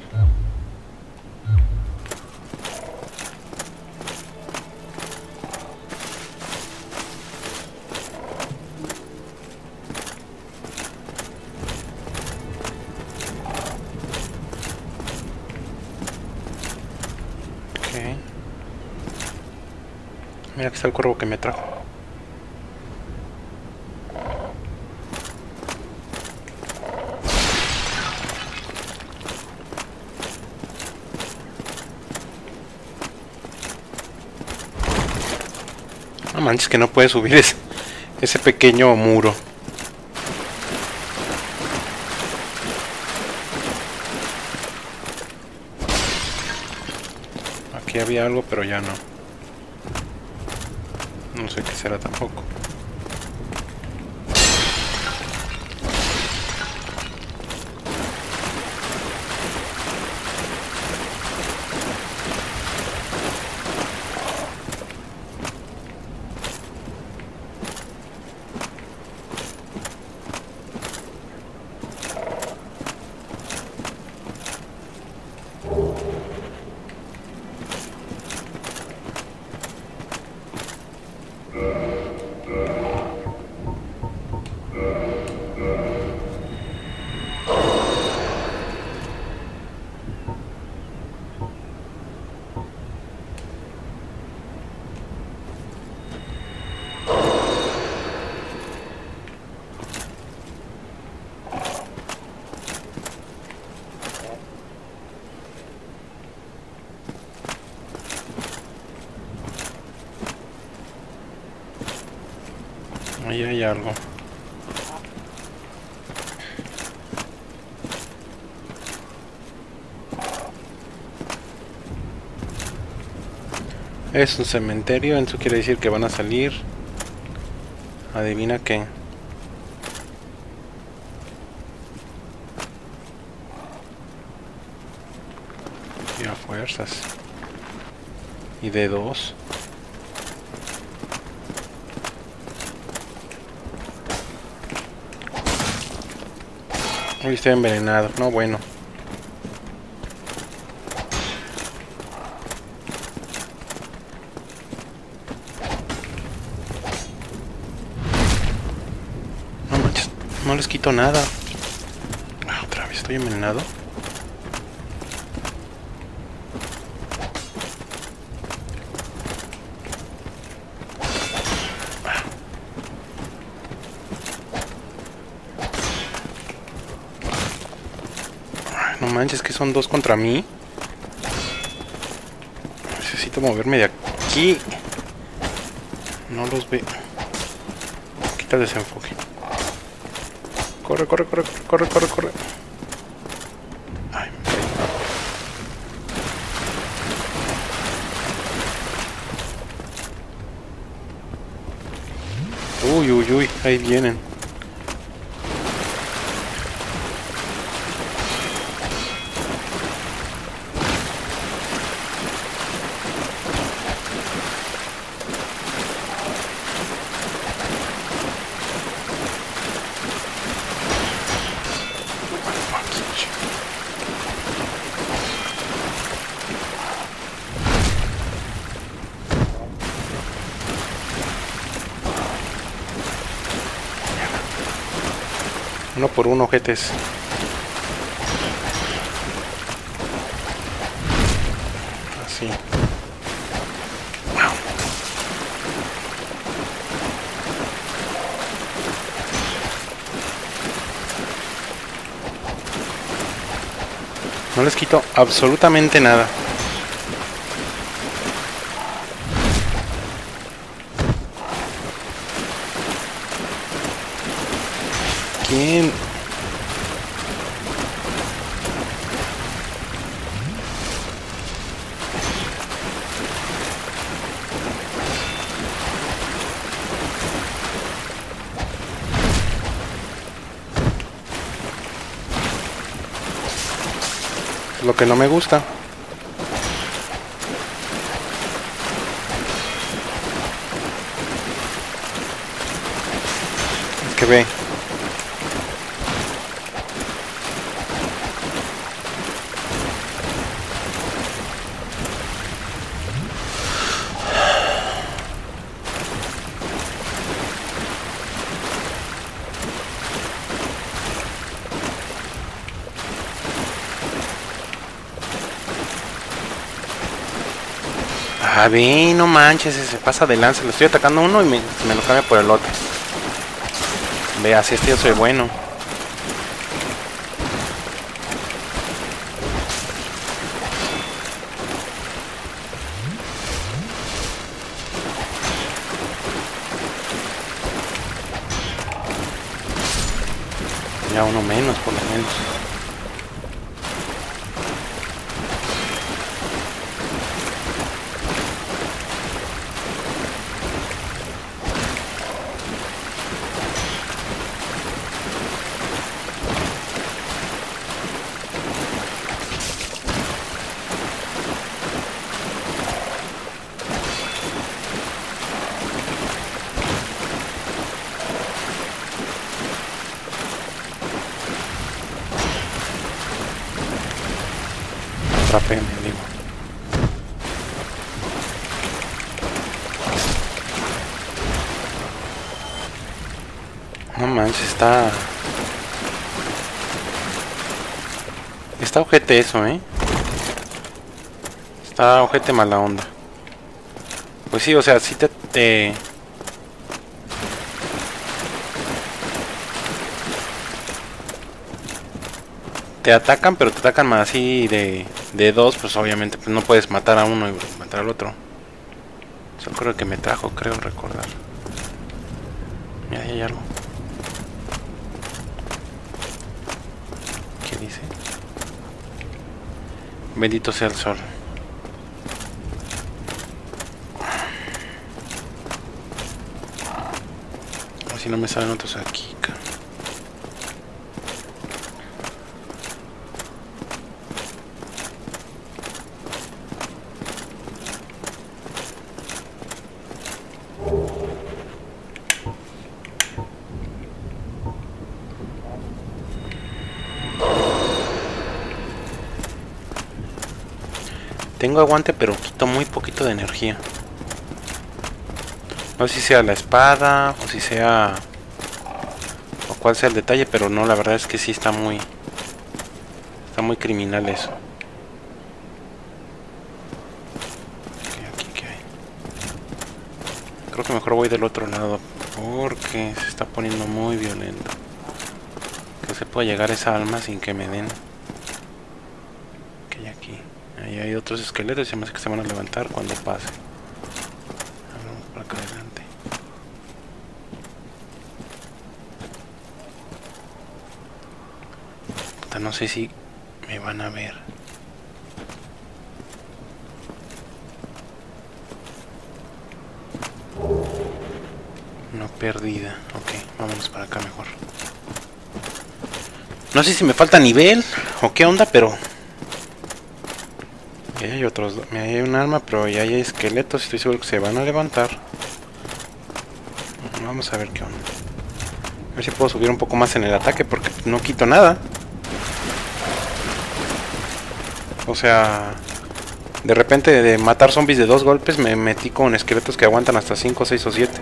Okay. Mira que está el cuervo que me trajo. Manches, que no puede subir ese pequeño muro. Aquí había algo, pero ya no. No sé qué será tampoco. Ahí hay algo. Es un cementerio, eso quiere decir que van a salir. Adivina qué. Y a fuerzas. Y de dos. Uy, estoy envenenado. No, bueno. No manches, no les quito nada. Ah, otra vez estoy envenenado. No manches, que son dos contra mí. Necesito moverme de aquí. No los veo. Quita el desenfoque. Corre, corre, corre, corre, corre, corre. Ay, me caí. Uy, uy, uy, ahí vienen. Uno por uno, ojetes. Así. No les quito absolutamente nada. ¿Quién? Lo que no me gusta. Es que ve. A ver, no manches, se pasa de lanza. Le estoy atacando a uno y me lo cambia por el otro. Ve, así este yo soy bueno. Ya uno menos, por lo menos. Está ojete eso, Está ojete mala onda. Pues sí, o sea, si te... Te atacan, pero te atacan más así de dos, pues obviamente pues no puedes matar a uno y matar al otro. Eso creo que me trajo, creo recordar. Mira, ahí hay algo. ¿Qué dice? Bendito sea el sol. A ver si no me salen otros aquí. Tengo aguante, pero quito muy poquito de energía. No sé si sea la espada o si sea... o cuál sea el detalle, pero no, la verdad es que sí está muy... está muy criminal eso. Aquí, ¿qué hay? Creo que mejor voy del otro lado porque se está poniendo muy violento. Que se pueda llegar esa alma sin que me den... Y hay otros esqueletos, se me hace que se van a levantar cuando pase. Vamos para acá adelante. Puta, no sé si me van a ver. No perdida. Ok, vámonos para acá mejor. No sé si me falta nivel o qué onda, pero... hay otros, mira, hay un arma, pero ya hay esqueletos, estoy seguro que se van a levantar. Vamos a ver qué onda. A ver si puedo subir un poco más en el ataque, porque no quito nada. O sea, de repente de matar zombies de dos golpes me metí con esqueletos que aguantan hasta 5, 6 o 7.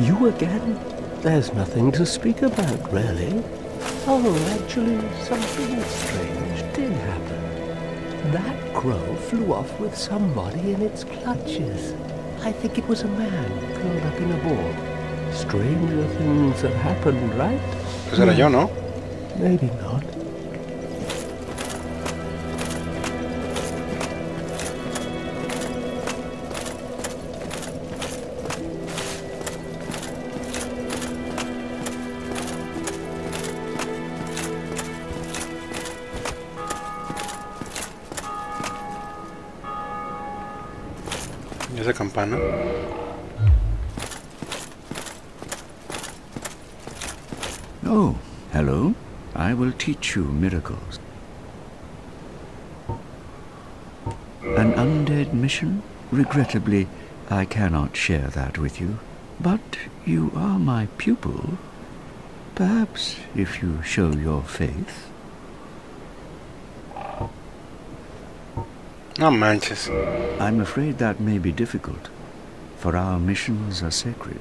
You again? There's nothing to speak about, really. Oh, actually, something strange did happen. That crow flew off with somebody in its clutches. I think it was a man curled up in a ball. Stranger things have happened, right? Pues era yo, ¿no? Maybe not. Esa campana. Oh, hello. I will teach you miracles. An undead mission? Regrettably, I cannot share that with you. But you are my pupil. Perhaps if you show your faith. No manches. I'm afraid that may be difficult, for our missions are sacred.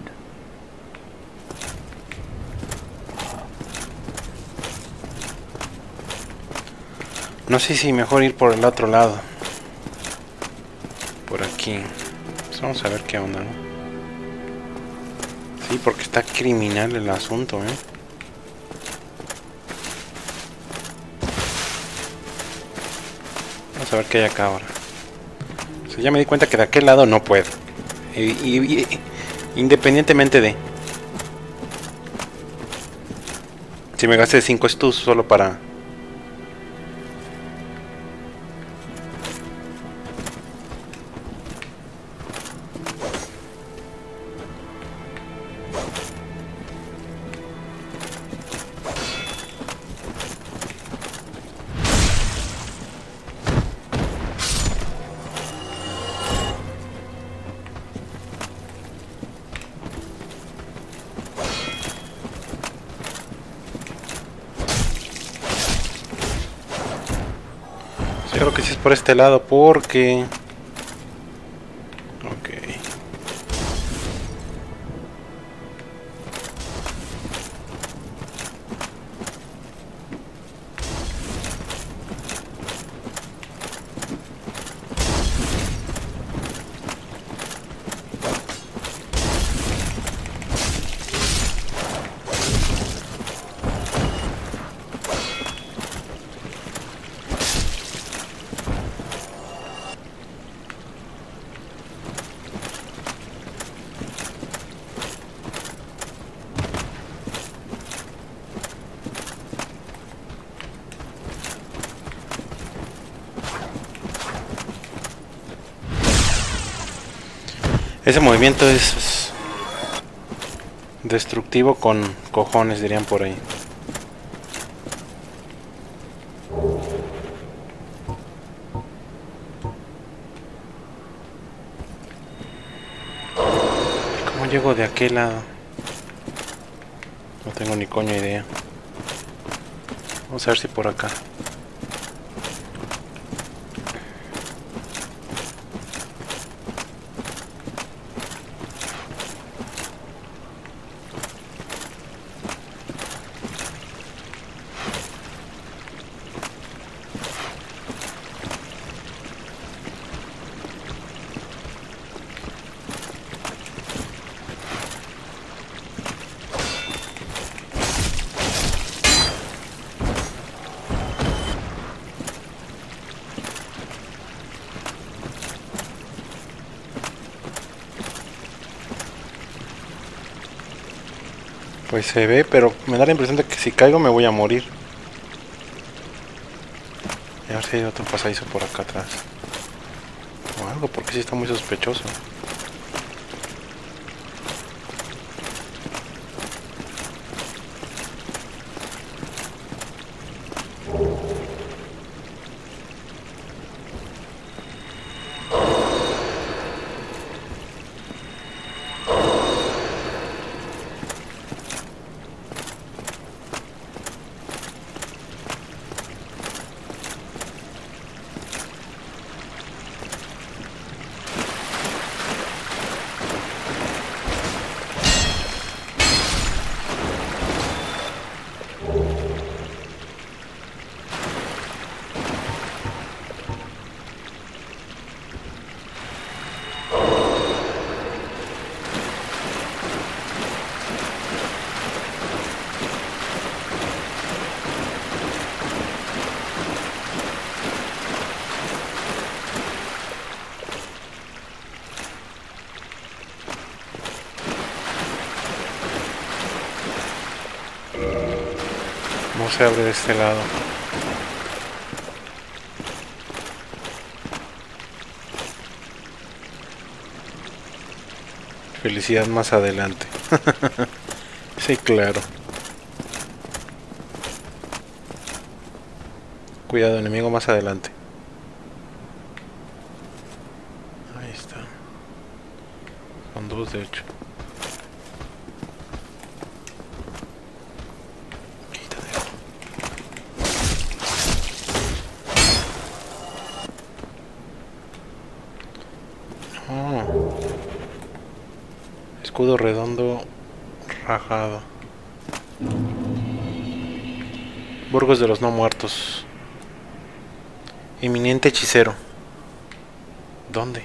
No sé si mejor ir por el otro lado. Por aquí. Pues vamos a ver qué onda, ¿no? Sí, porque está criminal el asunto, ¿eh? Vamos a ver qué hay acá ahora. O sea, ya me di cuenta que de aquel lado no puedo. Independientemente de... Si me gasté 5 estus solo para... Creo que sí es por este lado porque... Ok. Ese movimiento es destructivo con cojones, dirían por ahí. ¿Cómo llego de aquel lado? No tengo ni coño idea. Vamos a ver si por acá. Pues se ve, pero me da la impresión de que si caigo me voy a morir. A ver si hay otro pasadizo por acá atrás. O algo, porque sí está muy sospechoso. No se abre de este lado. Felicidad más adelante. Sí, claro. Cuidado, enemigo más adelante. Ahí está. Son dos, de hecho. No. Escudo redondo rajado. Burgos de los no muertos. Inminente hechicero. ¿Dónde?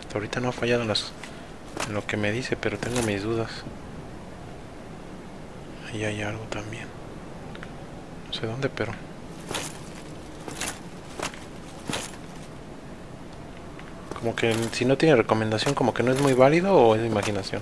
Hasta ahorita no ha fallado en lo que me dice, pero tengo mis dudas. Ahí hay algo también. No sé dónde, pero... Como que si no tiene recomendación, como que no es muy válido, o es imaginación.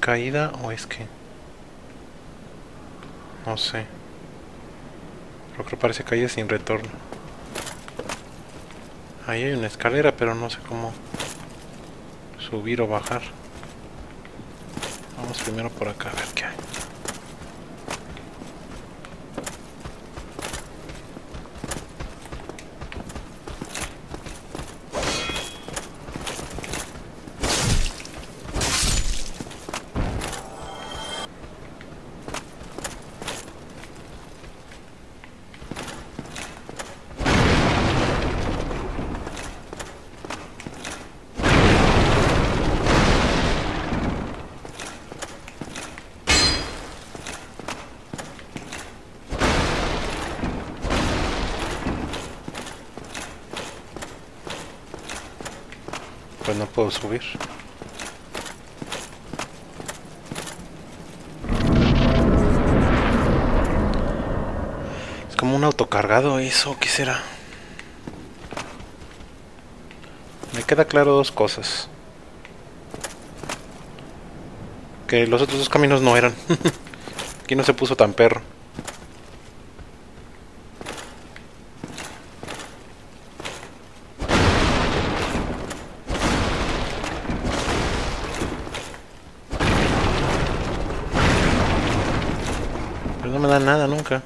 ¿Caída o es que? No sé. Creo que parece caída sin retorno. Ahí hay una escalera, pero no sé cómo subir o bajar. Vamos primero por acá a ver qué hay. No puedo subir. Es como un autocargado eso, ¿qué será? Me queda claro dos cosas. Que los otros dos caminos no eran. Aquí no se puso tan perro. Nada nunca.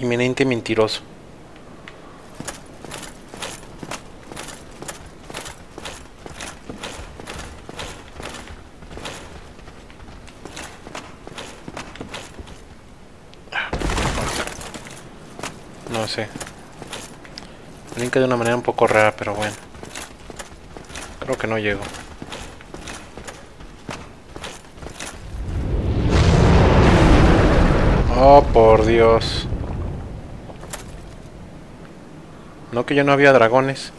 Inminente mentiroso. No sé. Brinca de una manera un poco rara, pero bueno. Creo que no llego. Oh, por Dios. No, que ya no había dragones.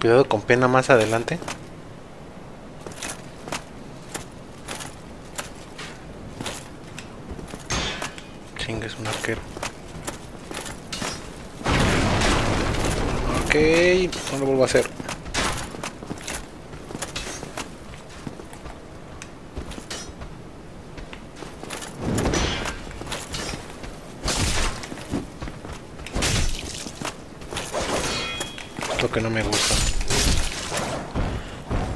Cuidado con pena más adelante. Chingue, es un arquero. Ok, no lo vuelvo a hacer. Que no me gusta.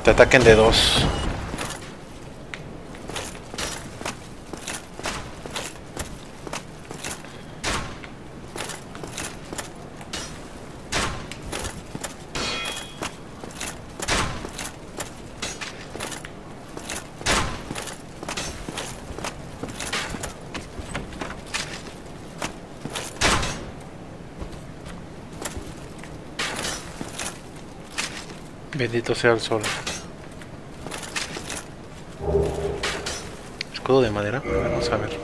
Te ataquen de dos. Bendito sea el sol. Escudo de madera. Vamos a ver.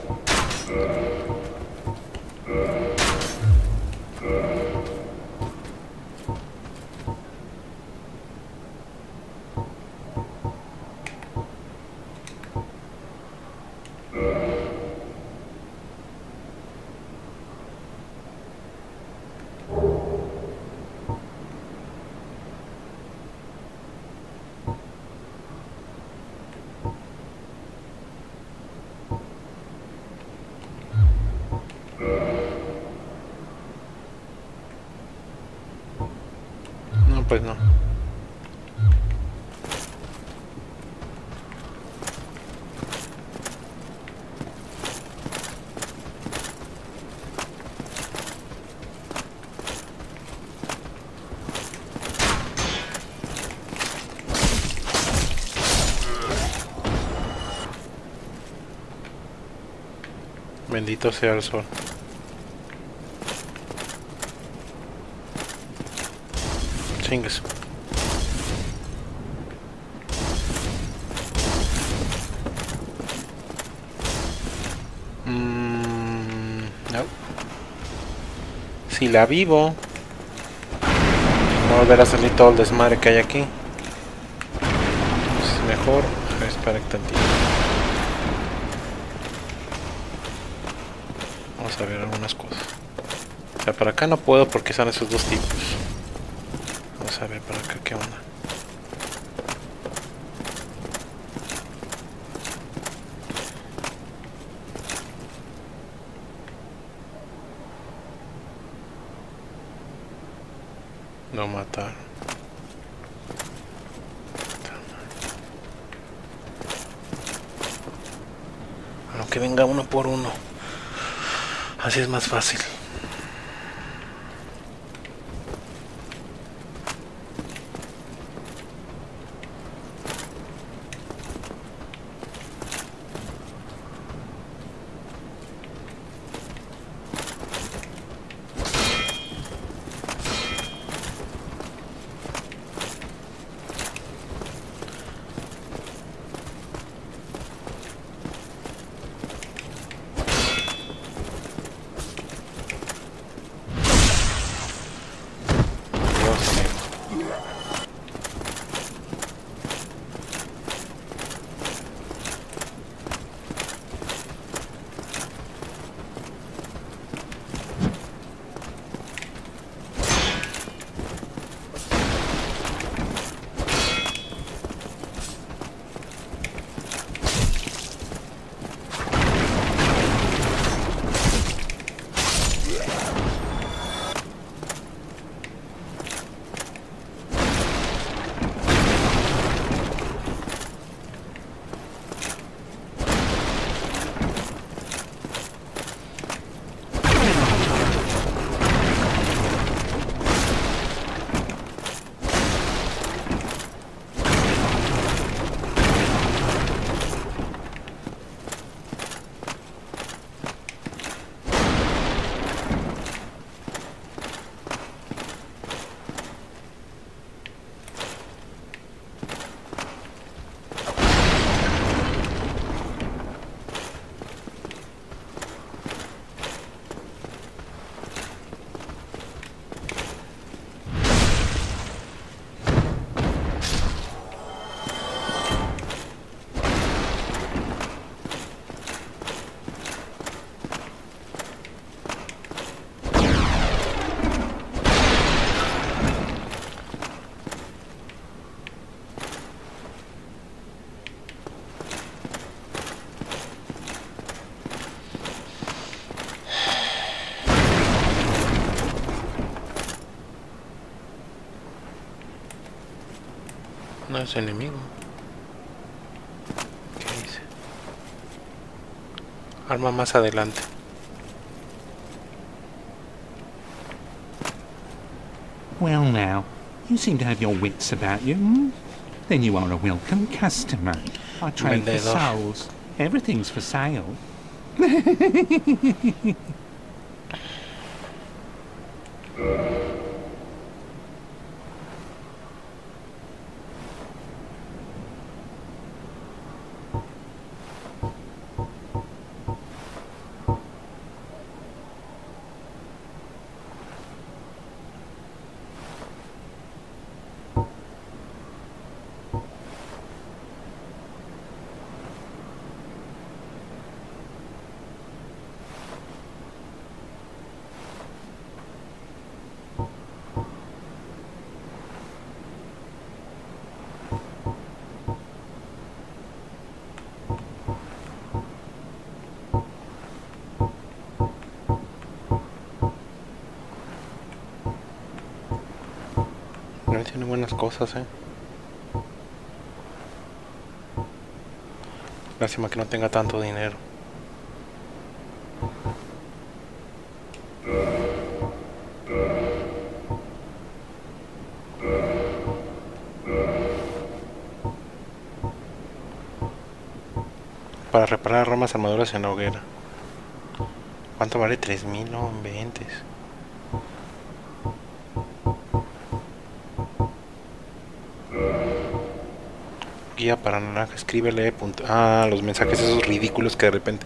Pues no. Bendito sea el sol. Chingues. No. Si la vivo, no volverá a salir todo el desmadre que hay aquí. Entonces mejor esperar tantito. Vamos a ver algunas cosas. O sea, para acá no puedo porque son esos dos tipos. A ver para acá qué onda. No matar. Aunque venga uno por uno. Así es más fácil. No es enemigo. ¿Qué dice? Arma más adelante. Well now, you seem to have your wits about you. Hmm? Then you are a welcome customer. I trade for souls. Everything's for sale. Tiene buenas cosas, Lástima que no tenga tanto dinero. Para reparar ramas, armaduras en la hoguera. ¿Cuánto vale? 3000, no inventes. Guía para naranja, escríbele. Los mensajes esos ridículos que de repente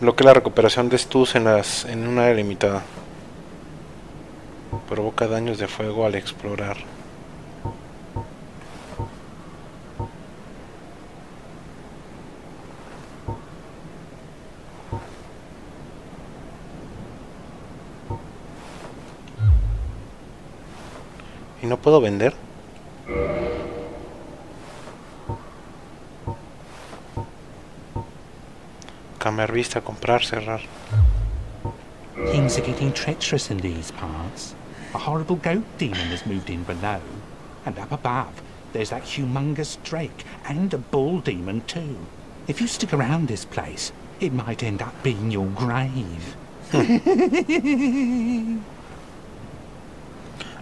bloquea la recuperación de stus en una área limitada. Provoca daños de fuego al explorar. ¿Y no puedo vender? Cambiar vista, comprar, cerrar. Things are getting treacherous in these parts. A horrible goat demon has moved in below, and up above there's that humongous drake and a bull demon too. If you stick around this place, it might end up being your grave.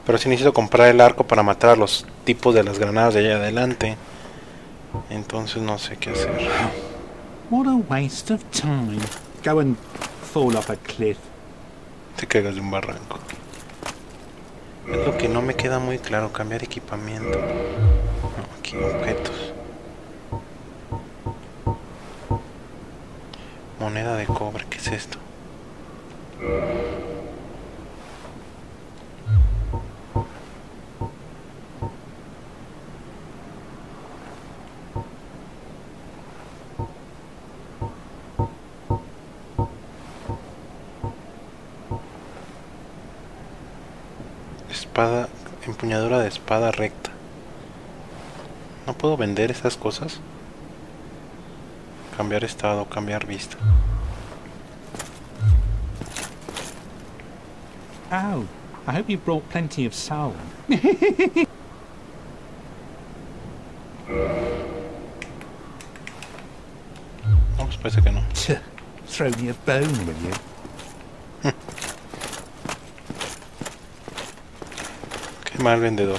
Pero si necesito comprar el arco para matar a los tipos de las granadas de allá adelante, entonces no sé qué hacer. What a waste of time. Go and fall off a cliff. Te caigas de un barranco. Es lo que no me queda muy claro. Cambiar equipamiento. No, aquí objetos. Moneda de cobre. ¿Qué es esto? Espada, empuñadura de espada recta. ¿No puedo vender esas cosas? Cambiar estado, cambiar vista. Oh, I hope you brought plenty of soul. No, pues parece que no. Throw me a bone, will you? Mal vendedor.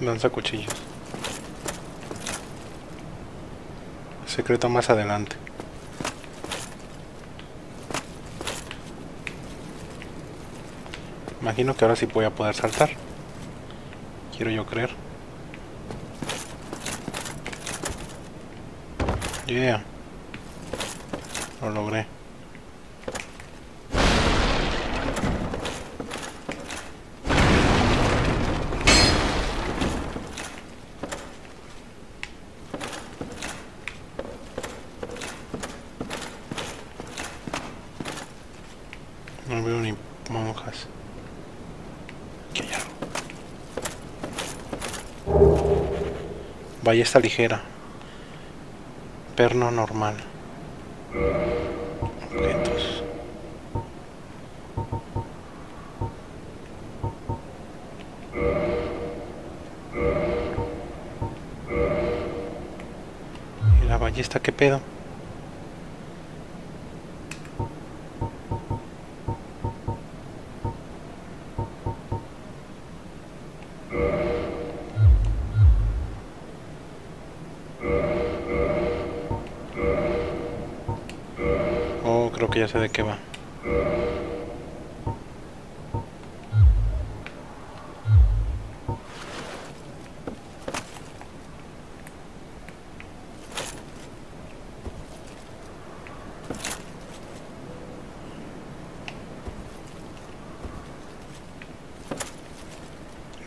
Lanza cuchillos. Secreto más adelante. Imagino que ahora sí voy a poder saltar. Quiero yo creer. Yeah. Lo logré. No veo ni monjas. Aquí hay algo. Ballesta ligera. Perno normal. Objetos. ¿Y la ballesta qué pedo? Ya sé de qué va.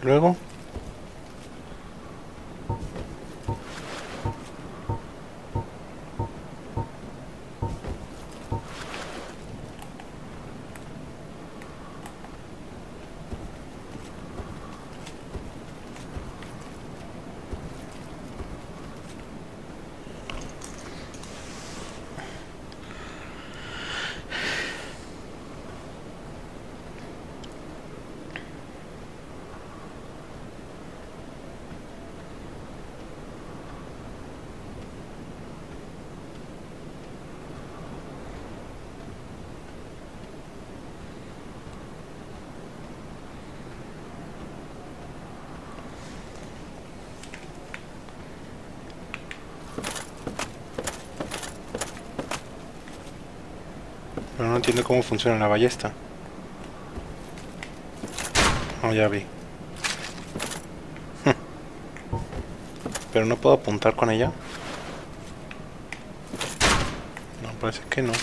Luego pero no entiendo cómo funciona la ballesta. No, ya vi. Pero no puedo apuntar con ella. No, parece que no.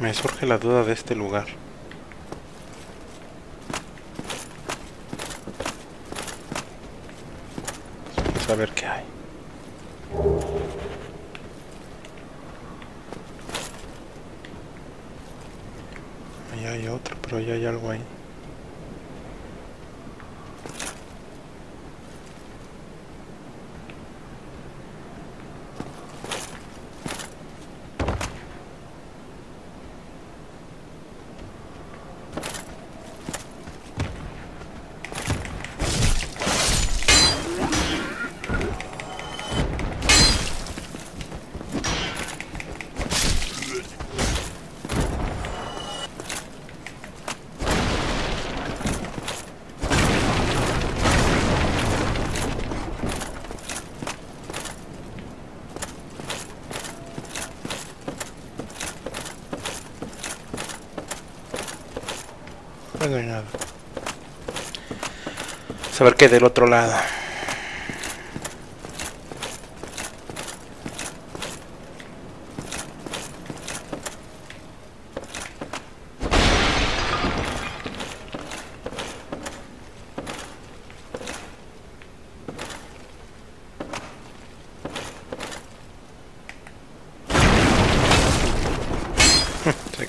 Me surge la duda de este lugar. Vamos a ver qué hay. Ahí hay otro, pero ya hay algo ahí. No hay nada. Vamos a ver qué del otro lado.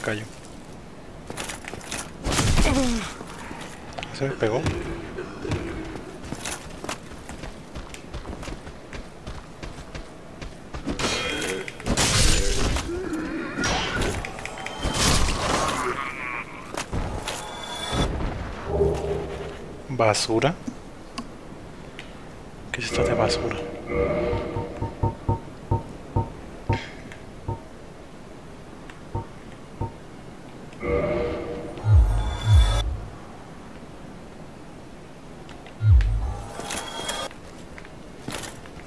callo. Se me pegó. Basura. ¿Qué es esto de basura?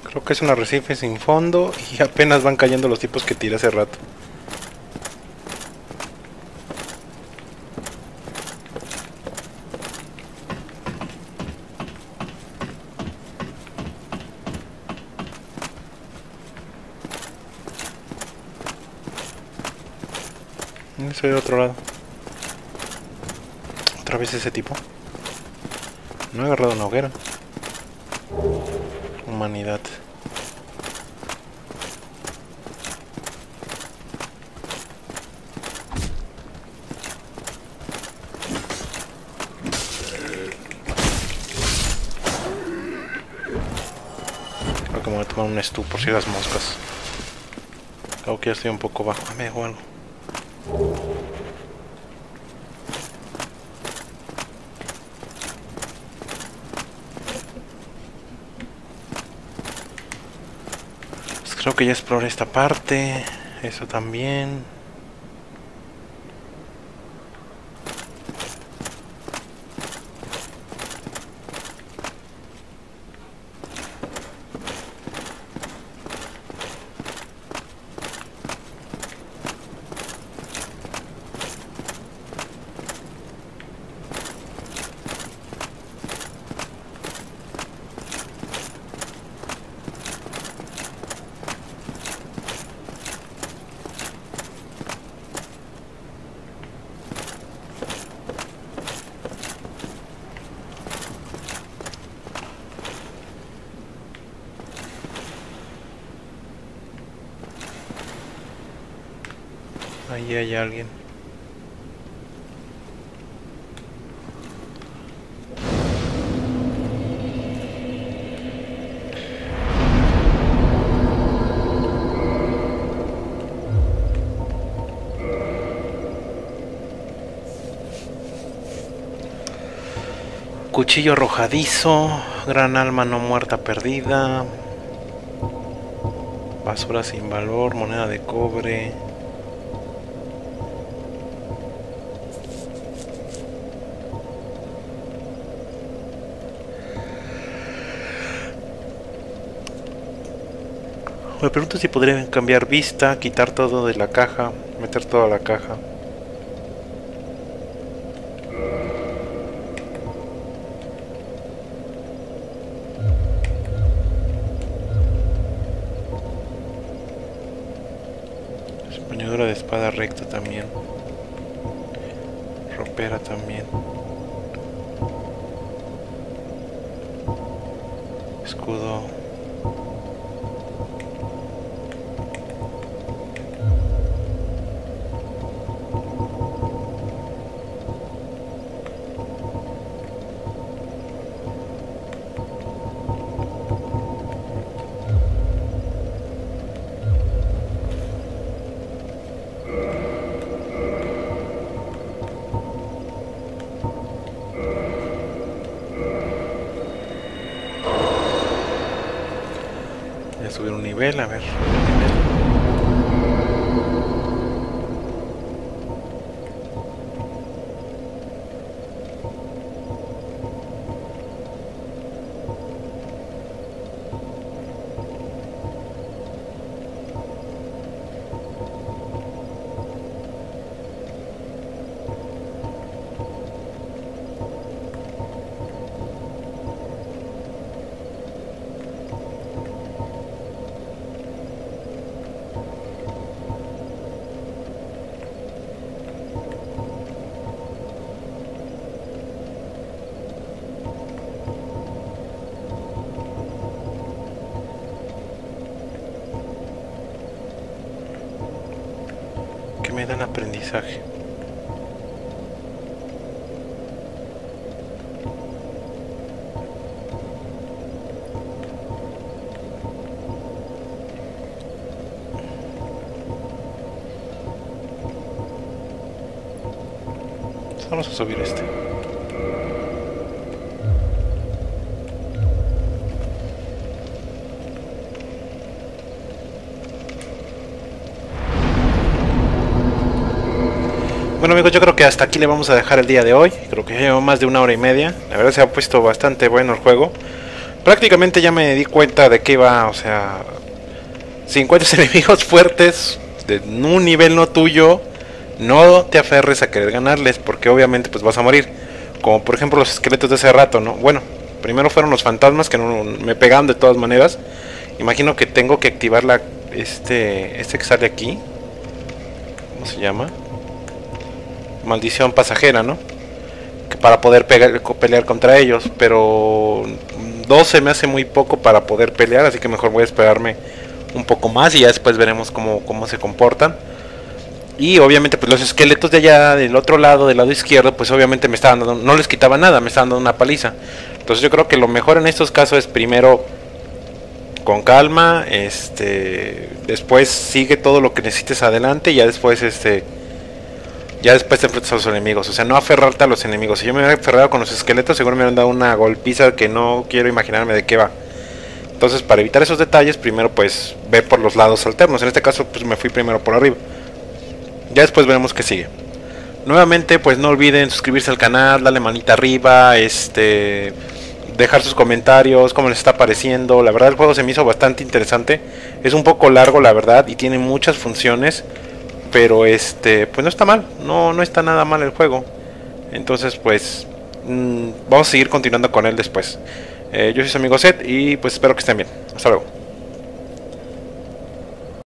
Creo que es un arrecife sin fondo y apenas van cayendo los tipos que tiré hace rato. Soy de otro lado. Otra vez ese tipo. No he agarrado una hoguera. Humanidad. Creo que me voy a tomar un stew por si las moscas. Creo que ya estoy un poco bajo. Ah, me dejó algo. Pues creo que ya exploré esta parte, eso también. Ahí hay alguien. Cuchillo arrojadizo, gran alma no muerta perdida, basura sin valor, moneda de cobre. Me pregunto si podría cambiar vista, quitar todo de la caja, meter toda la caja. Empuñadura de espada recta también. Ropera también. Escudo. Subir un nivel, a ver. Me dan aprendizaje. Vamos a subir este. Bueno amigos, yo creo que hasta aquí le vamos a dejar el día de hoy. Creo que ya llevo más de 1 hora y media. La verdad se ha puesto bastante bueno el juego. Prácticamente ya me di cuenta de que iba, o sea, 50 enemigos fuertes de un nivel no tuyo. No te aferres a querer ganarles, porque obviamente pues vas a morir. Como por ejemplo los esqueletos de hace rato, ¿no? Bueno, primero fueron los fantasmas que no, me pegaban de todas maneras. Imagino que tengo que activar la, este que sale aquí. ¿Cómo se llama? Maldición pasajera, ¿no? Que para poder pelear contra ellos. Pero 12 me hace muy poco para poder pelear, así que mejor voy a esperarme un poco más y ya después veremos cómo se comportan. Y obviamente pues los esqueletos de allá del otro lado, del lado izquierdo, pues obviamente me estaban dando, no les quitaba nada, me estaban dando una paliza. Entonces yo creo que lo mejor en estos casos es primero con calma, después sigue todo lo que necesites adelante y ya después te enfrentas a los enemigos. O sea, no aferrarte a los enemigos. Si yo me hubiera aferrado con los esqueletos, seguro me hubieran dado una golpiza que no quiero imaginarme de qué va. Entonces, para evitar esos detalles, primero pues ve por los lados alternos. En este caso, pues me fui primero por arriba. Ya después veremos qué sigue. Nuevamente, pues no olviden suscribirse al canal, darle manita arriba, dejar sus comentarios, cómo les está pareciendo. La verdad, el juego se me hizo bastante interesante. Es un poco largo, la verdad, y tiene muchas funciones. Pero pues no está mal, no está nada mal el juego. Entonces pues vamos a seguir continuando con él después. Yo soy su amigo Seth y pues espero que estén bien. Hasta luego.